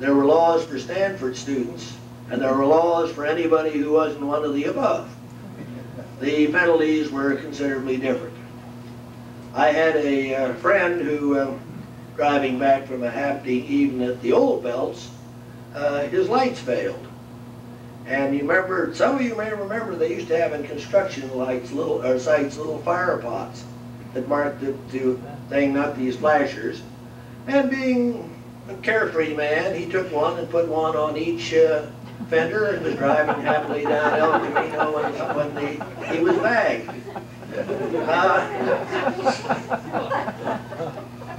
there were laws for Stanford students, and there were laws for anybody who wasn't one of the above. The penalties were considerably different. I had a friend who, driving back from a happening even at the old belts, his lights failed. And you remember, some of you may remember, they used to have in construction lights little fire pots that marked the thing, not these flashers. And being a carefree man. He took one and put one on each fender and was driving happily down El Camino when he was bagged.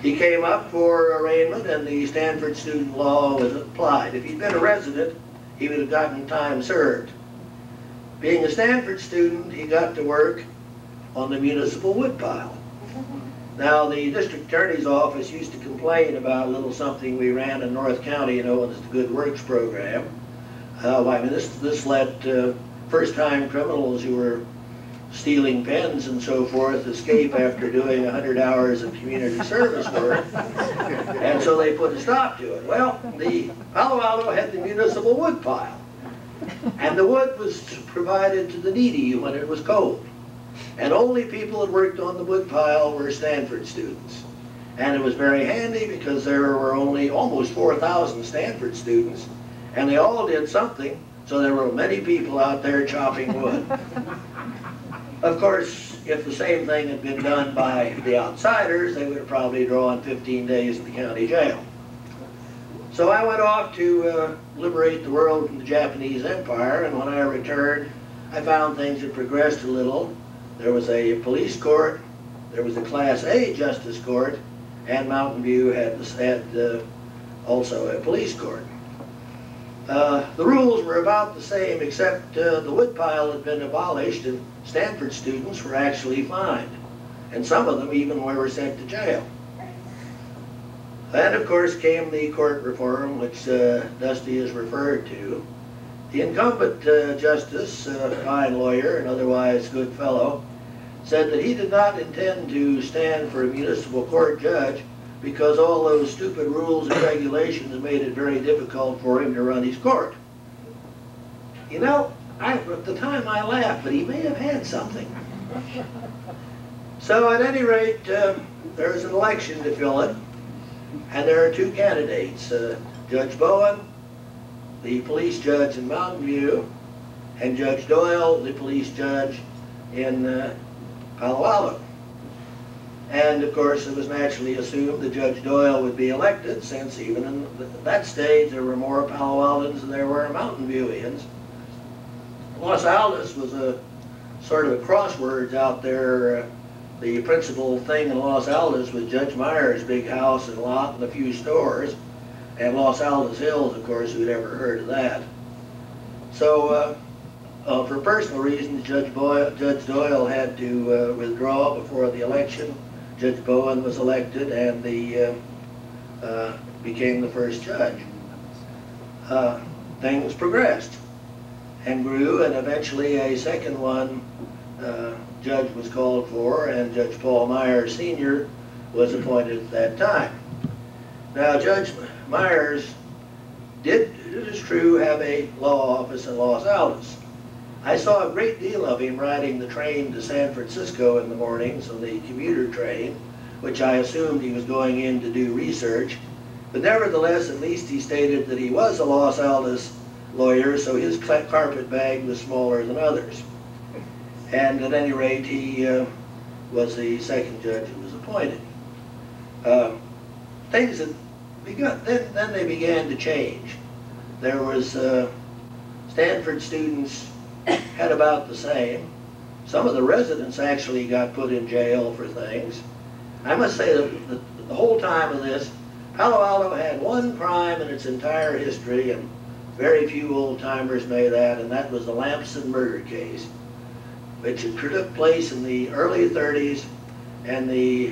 He came up for arraignment and the Stanford student law was applied. If he'd been a resident, he would have gotten time served. Being a Stanford student, he got to work on the municipal woodpile. Now, the district attorney's office used to complain about a little something we ran in North County, you know, it was the Good Works program. I mean, this let first-time criminals who were stealing pens and so forth escape after doing 100 hours of community service work, and so they put a stop to it. Well, the Palo Alto had the municipal wood pile, and the wood was provided to the needy when it was cold, and only people that worked on the wood pile were Stanford students. And it was very handy because there were only almost 4,000 Stanford students, and they all did something, so there were many people out there chopping wood. Of course, if the same thing had been done by the outsiders, they would have probably drawn 15 days in the county jail. So I went off to liberate the world from the Japanese Empire, and when I returned, I found things had progressed a little. There was a police court, there was a Class A justice court, and Mountain View had also a police court. The rules were about the same, except the woodpile had been abolished and Stanford students were actually fined. And some of them even were sent to jail. Then, of course, came the court reform, which Dusty has referred to. The incumbent justice, a fine lawyer and otherwise good fellow, said that he did not intend to stand for a municipal court judge, because all those stupid rules and regulations made it very difficult for him to run his court. You know, at the time I laughed, but he may have had something. So at any rate, there was an election to fill it, and there are two candidates, Judge Bowen, the police judge in Mountain View, and Judge Doyle, the police judge in Palo Alto. And, of course, it was naturally assumed that Judge Doyle would be elected, since even at that stage there were more Palo Altans than there were Mountain Viewians. Los Altos was a sort of a crosswords out there. The principal thing in Los Altos was Judge Myers' big house and lot and a few stores, and Los Altos Hills, of course, who'd ever heard of that. So, for personal reasons, Judge Doyle had to withdraw before the election. Judge Bowen was elected and became the first judge. Things progressed and grew, and eventually a second one judge was called for, and Judge Paul Myers Sr. was appointed at that time. Now, Judge Myers did, it is true, have a law office in Los Altos. I saw a great deal of him riding the train to San Francisco in the mornings on the commuter train, which I assumed he was going in to do research, but nevertheless at least he stated that he was a Los Altos lawyer, so his carpet bag was smaller than others. And at any rate, he was the second judge who was appointed. Things had begun, then they began to change. There was Stanford students had about the same. Some of the residents actually got put in jail for things. I must say that the whole time of this, Palo Alto had one crime in its entire history, and very few old-timers know that, and that was the Lamson murder case, which took place in the early 30s, and the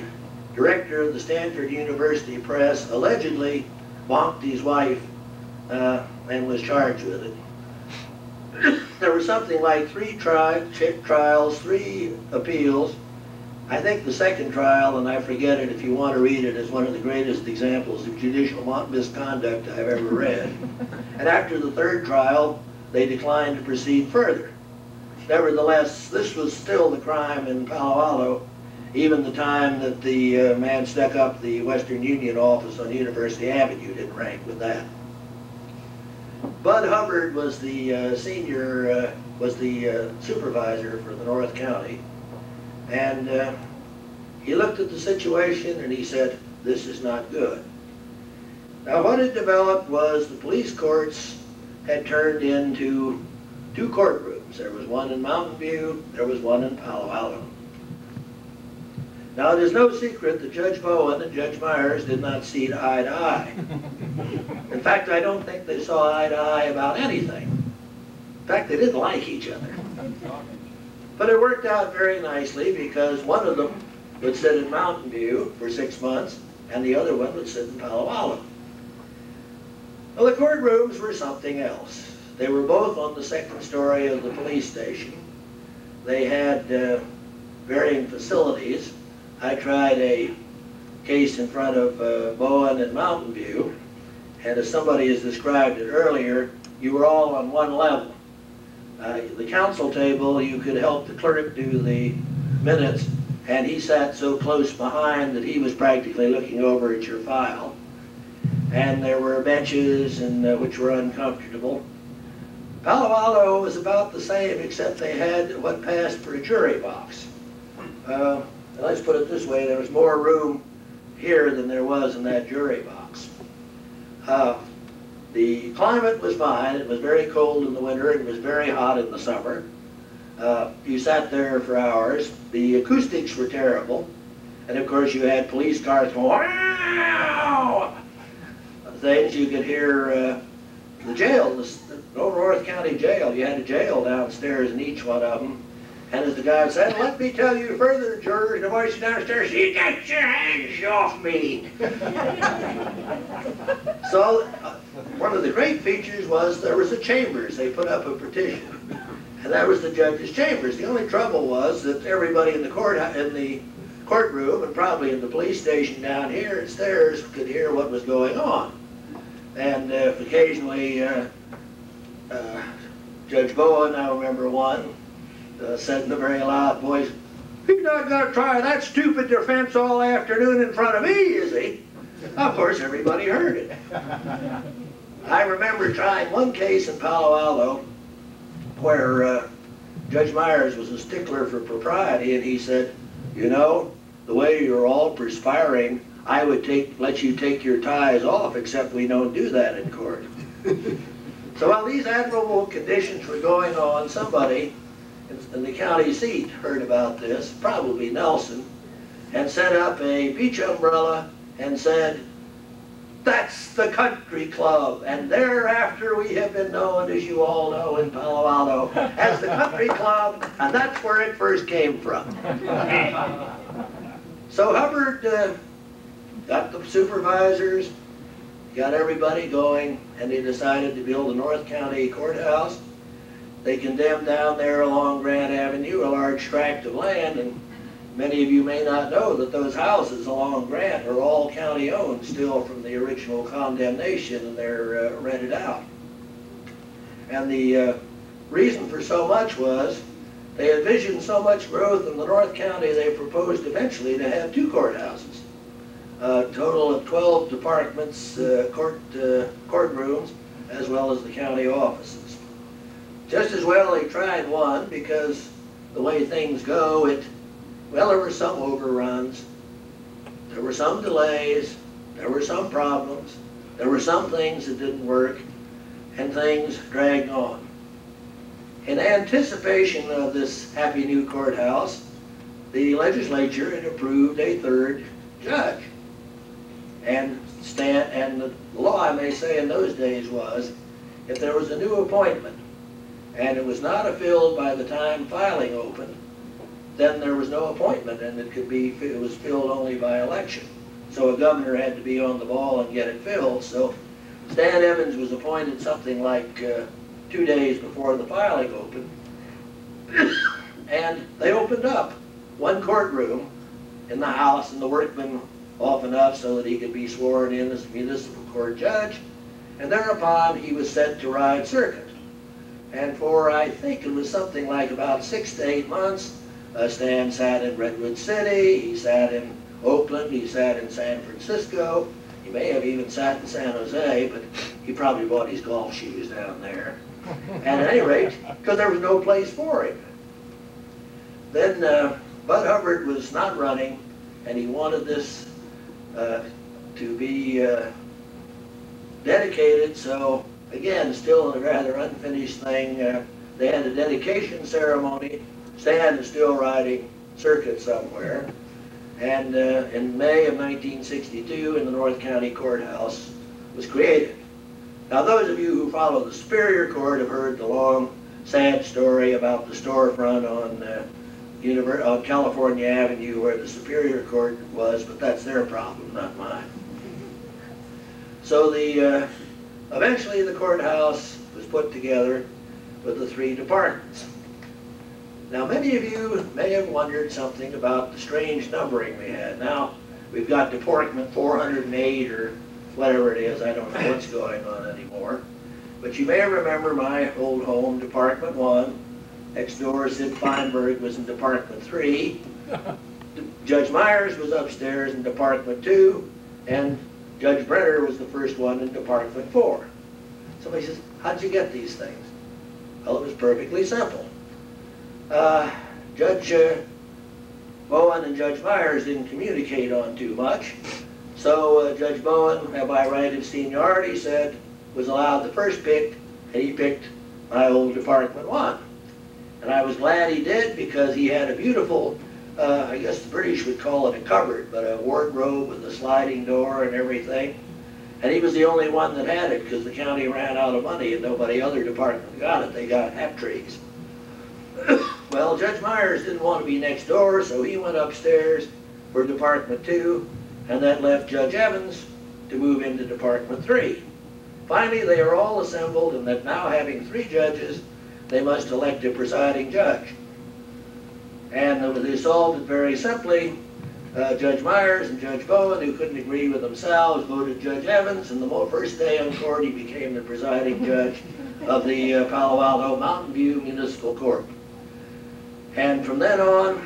director of the Stanford University Press allegedly bonked his wife and was charged with it. There were something like three trials, three appeals. I think the second trial, and I forget it, if you want to read it, is one of the greatest examples of judicial misconduct I've ever read. And after the third trial, they declined to proceed further. Nevertheless, this was still the crime in Palo Alto, even the time that the man stuck up the Western Union office on University Avenue didn't rank with that. Bud Hubbard was the supervisor for the North County, and he looked at the situation and he said, this is not good. Now what had developed was the police courts had turned into two courtrooms. There was one in Mountain View, there was one in Palo Alto. Now it is no secret that Judge Bowen and Judge Myers did not see eye to eye. In fact, I don't think they saw eye to eye about anything. In fact, they didn't like each other. But it worked out very nicely because one of them would sit in Mountain View for 6 months and the other one would sit in Palo Alto. Well, the courtrooms were something else. They were both on the second story of the police station. They had varying facilities. I tried a case in front of Bowen and Mountain View, and as somebody has described it earlier, you were all on one level. The council table, you could help the clerk do the minutes, and he sat so close behind that he was practically looking over at your file. And there were benches and which were uncomfortable. Palo Alto was about the same, except they had what passed for a jury box. And let's put it this way, there was more room here than there was in that jury box. The climate was fine. It was very cold in the winter. It was very hot in the summer. You sat there for hours. The acoustics were terrible. And of course you had police cars going, wow! Things you could hear. The jail, the Old North County Jail, you had a jail downstairs in each one of them. And as the guy said, let me tell you further, jurors, the voice downstairs, you got your hands off me. So one of the great features was there was a chambers. They put up a partition. And that was the judge's chambers. The only trouble was that everybody in the courtroom and probably in the police station down here and stairs could hear what was going on. And occasionally, Judge Bowen, I remember one, said in a very loud voice, "He's not going to try that stupid defense all afternoon in front of me, is he?" Of course, everybody heard it. I remember trying one case in Palo Alto where Judge Myers was a stickler for propriety, and he said, "You know, the way you're all perspiring, I would let you take your ties off, except we don't do that in court." So while these admirable conditions were going on, somebody in the county seat heard about this, probably Nelson, and set up a beach umbrella and said, "That's the country club." And thereafter we have been known, as you all know, in Palo Alto as the country club, and that's where it first came from. So Hubbard got the supervisors, got everybody going, and they decided to build a North County courthouse. They condemned down there along Grant Avenue a large tract of land, and many of you may not know that those houses along Grant are all county owned still from the original condemnation, and they're rented out. And the reason for so much was they envisioned so much growth in the North County they proposed eventually to have two courthouses. A total of 12 departments, courtrooms, as well as the county offices. Just as well they tried one, because the way things go, well, there were some overruns, there were some delays, there were some problems, there were some things that didn't work, and things dragged on. In anticipation of this happy new courthouse, the legislature had approved a third judge. And the law, I may say, in those days was, if there was a new appointment and it was not filled by the time filing opened, then there was no appointment, and it was filled only by election. So a governor had to be on the ball and get it filled. So Stan Evans was appointed something like 2 days before the filing opened, and they opened up one courtroom in the house, and the workman off enough so that he could be sworn in as municipal court judge, and thereupon he was set to ride circuit. And for, I think it was something like about 6 to 8 months, Stan sat in Redwood City, he sat in Oakland, he sat in San Francisco, he may have even sat in San Jose, but he probably bought his golf shoes down there. And at any rate, because there was no place for him. Then Bud Hubbard was not running, and he wanted this to be dedicated. So again, still a rather unfinished thing. They had a dedication ceremony. Stan is still riding circuit somewhere. And in May of 1962, in the North County Courthouse, was created. Now, those of you who follow the Superior Court have heard the long, sad story about the storefront on California Avenue where the Superior Court was, but that's their problem, not mine. So eventually the courthouse was put together with the three departments. Now, many of you may have wondered something about the strange numbering we had. Now, we've got Department 408 or whatever it is. I don't know what's going on anymore. But you may remember my old home, Department 1. Next door, Sid Feinberg was in Department 3. Judge Myers was upstairs in Department 2. And Judge Brenner was the first one in Department 4. Somebody says, how'd you get these things? Well, it was perfectly simple. Judge Bowen and Judge Myers didn't communicate on too much, so Judge Bowen, by right of seniority, said, was allowed the first pick, and he picked my old Department 1. And I was glad he did, because he had a beautiful, I guess the British would call it a cupboard, but a wardrobe with a sliding door and everything. And he was the only one that had it, because the county ran out of money and nobody other department got it. They got half-trees. Well, Judge Myers didn't want to be next door, so he went upstairs for Department 2, and that left Judge Evans to move into Department 3. Finally, they are all assembled, and that now having three judges, they must elect a presiding judge. And they solved it very simply. Judge Myers and Judge Bowen, who couldn't agree with themselves, voted Judge Evans, and the first day on court, he became the presiding judge of the Palo Alto Mountain View Municipal Court. And from then on,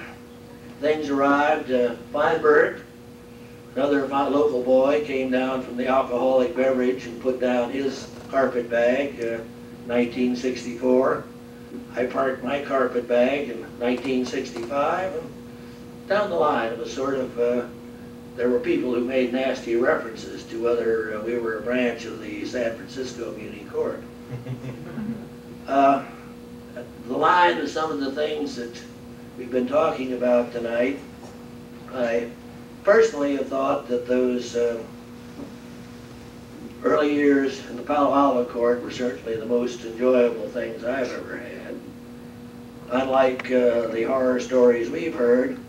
things arrived. Feinberg, another local boy, came down from the alcoholic beverage and put down his carpet bag, 1964. I parked my carpet bag in 1965. And down the line, it was sort of, there were people who made nasty references to whether we were a branch of the San Francisco Muni Court. The line of some of the things that we've been talking about tonight, I personally have thought that those early years in the Palo Alto Court were certainly the most enjoyable things I've ever had. Unlike the horror stories we've heard,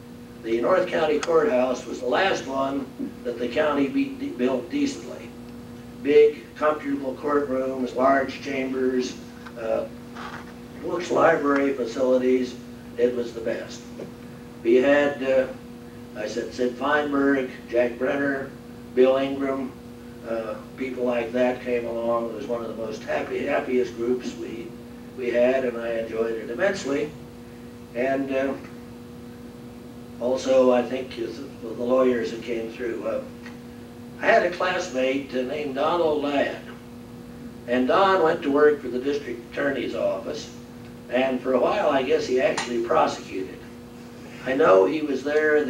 the North County Courthouse was the last one that the county built decently. Big, comfortable courtrooms, large chambers, books, library facilities. It was the best. We had, I said, Sid Feinberg, Jack Brenner, Bill Ingram, people like that came along. It was one of the most happiest groups we had, and I enjoyed it immensely. And also, I think the lawyers that came through. I had a classmate named Donald Ladd, and Don went to work for the district attorney's office. And for a while, I guess he actually prosecuted. I know he was there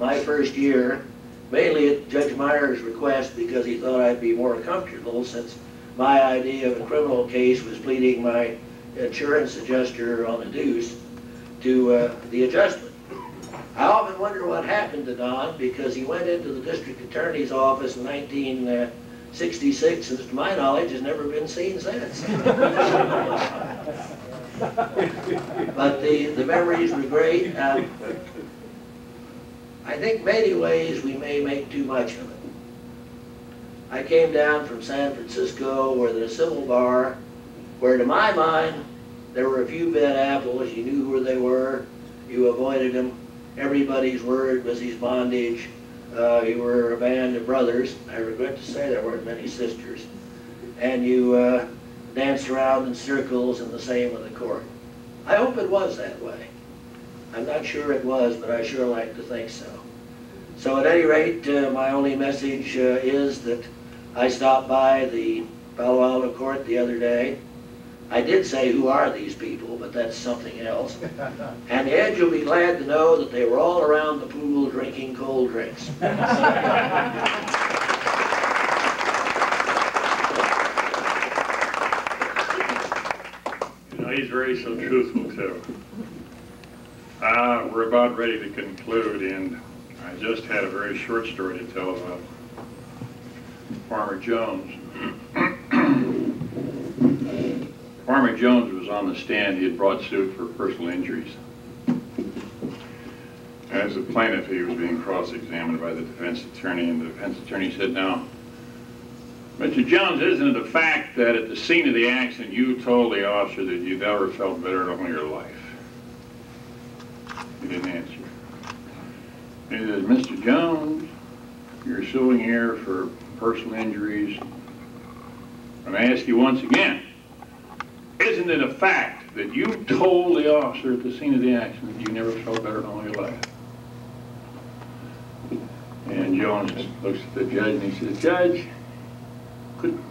my first year, mainly at Judge Myers' request, because he thought I'd be more comfortable, since my idea of a criminal case was pleading my insurance adjuster on a deuce to the adjustment. I often wonder what happened to Don, because he went into the district attorney's office in 1966, and to my knowledge, has never been seen since. But the memories were great. I think many ways we may make too much of it. I came down from San Francisco, where there's a civil bar, where to my mind, there were a few bad apples. You knew where they were. You avoided them. Everybody's word was his bondage. You were a band of brothers. I regret to say there weren't many sisters. And you danced around in circles, and the same with the court. I hope it was that way. I'm not sure it was, but I sure like to think so. So at any rate, my only message is that I stopped by the Palo Alto Court the other day. I did say, who are these people, but that's something else. And Ed, you'll be glad to know that they were all around the pool drinking cold drinks. he's very so truthful too. We're about ready to conclude, and I just had a very short story to tell about Farmer Jones. Farmer Jones was on the stand. He had brought suit for personal injuries. As a plaintiff, he was being cross-examined by the defense attorney, and the defense attorney said, "Now, Mr. Jones, isn't it a fact that at the scene of the accident you told the officer that you never felt better in all your life?" He didn't answer. He said, "Mr. Jones, you're suing here for personal injuries. I'm going to ask you once again, isn't it a fact that you told the officer at the scene of the accident that you never felt better in all your life?" And Jones looks at the judge and he says, "Judge,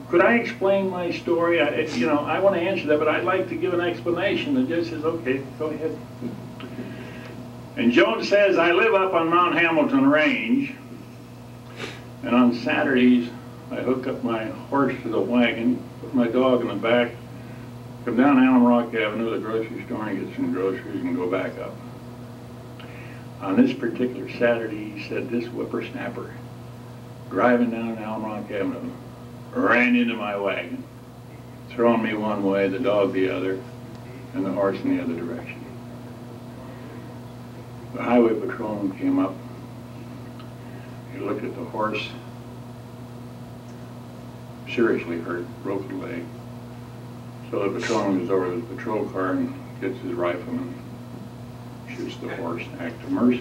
could I explain my story? I want to answer that, but I'd like to give an explanation." The judge says, "Okay, go ahead." And Jones says, "I live up on Mount Hamilton Range, and on Saturdays I hook up my horse to the wagon, put my dog in the back, come down Elm Rock Avenue, the grocery store, and get some groceries and go back up. On this particular Saturday," he said, "this whippersnapper, driving down Elm Rock Avenue, ran into my wagon, throwing me one way, the dog the other, and the horse in the other direction. The highway patrolman came up. He looked at the horse, seriously hurt, broken leg. So the patrolman goes over to the patrol car and gets his rifle and shoots the horse, act of mercy.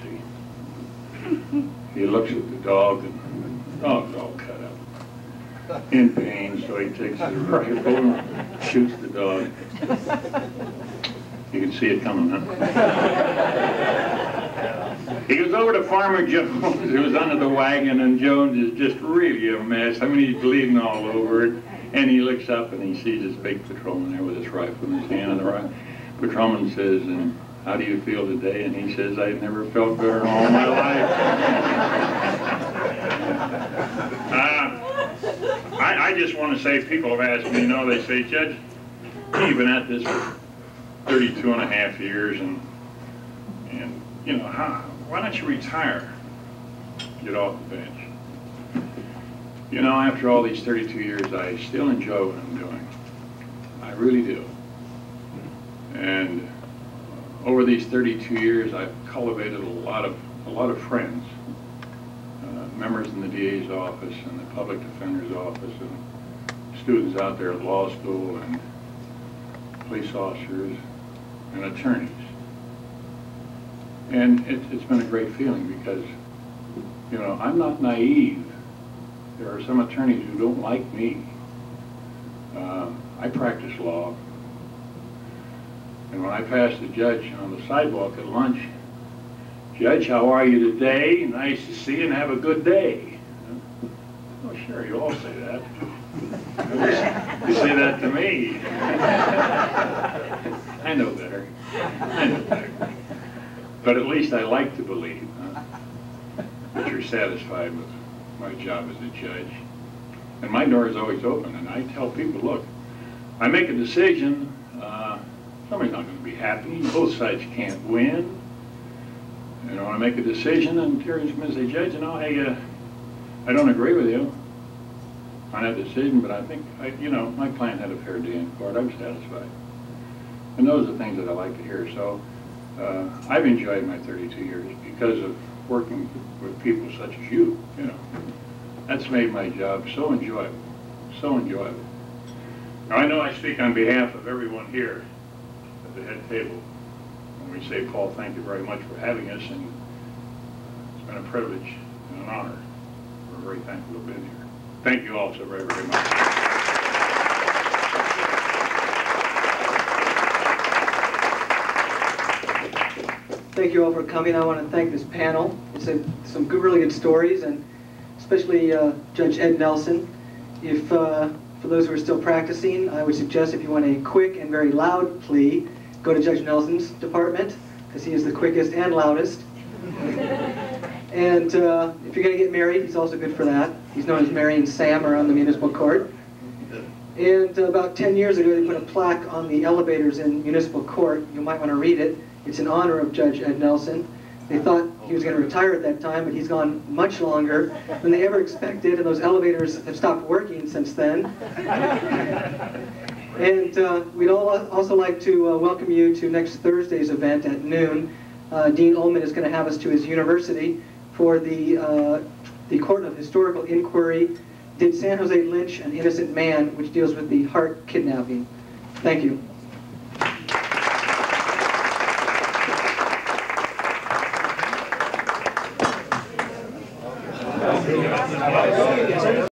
He looks at the dog, and the dog's all cut up, in pain, so he takes his rifle and shoots the dog. You can see it coming, huh?" He goes over to Farmer Jones, who's under the wagon, and Jones is just really a mess. I mean, he's bleeding all over it, and he looks up and he sees this big patrolman there with his rifle in his hand, and the patrolman says, "And how do you feel today?" And he says, "I've never felt better in all my life." I just want to say, people have asked me, they say, "Judge, you've been at this for 32 and a half years, and why don't you retire? Get off the bench." After all these 32 years, I still enjoy what I'm doing. I really do. And over these 32 years, I've cultivated a lot of friends. Members in the DA's office and the public defender's office and students out there at law school and police officers and attorneys. And it's been a great feeling because, I'm not naive. There are some attorneys who don't like me. I practice law. And when I pass the judge on the sidewalk at lunch, "Judge, how are you today? Nice to see you, and have a good day." "Oh, sure, you all say that." You say that to me. I know better. But at least I like to believe that you're satisfied with my job as a judge. And my door is always open, and I tell people, look, I make a decision, somebody's not going to be happy, both sides can't win. I make a decision, and Terry's going to say, "Judge, I don't agree with you on that decision, but I think, my client had a fair day in court. I'm satisfied." And those are the things that I like to hear. So I've enjoyed my 32 years because of working with people such as you, That's made my job so enjoyable, so enjoyable. Now, I know I speak on behalf of everyone here at the head table. We say, "Paul, thank you very much for having us, and it's been a privilege and an honor. We're very thankful to have been here." Thank you all so very, very much. Thank you all for coming. I want to thank this panel. It's some good, really good stories, and especially Judge Ed Nelson. If for those who are still practicing, I would suggest if you want a quick and very loud plea, go to Judge Nelson's department, because he is the quickest and loudest. And if you're going to get married, he's also good for that. He's known as marrying Sam around the municipal court. And about 10 years ago, they put a plaque on the elevators in municipal court. You might want to read it. It's in honor of Judge Ed Nelson. They thought he was going to retire at that time, but he's gone much longer than they ever expected, and those elevators have stopped working since then. And we'd all also like to welcome you to next Thursday's event at noon. Dean Ullman is going to have us to his university for the Court of Historical Inquiry, Did San Jose Lynch an Innocent Man?, which deals with the Hart kidnapping. Thank you.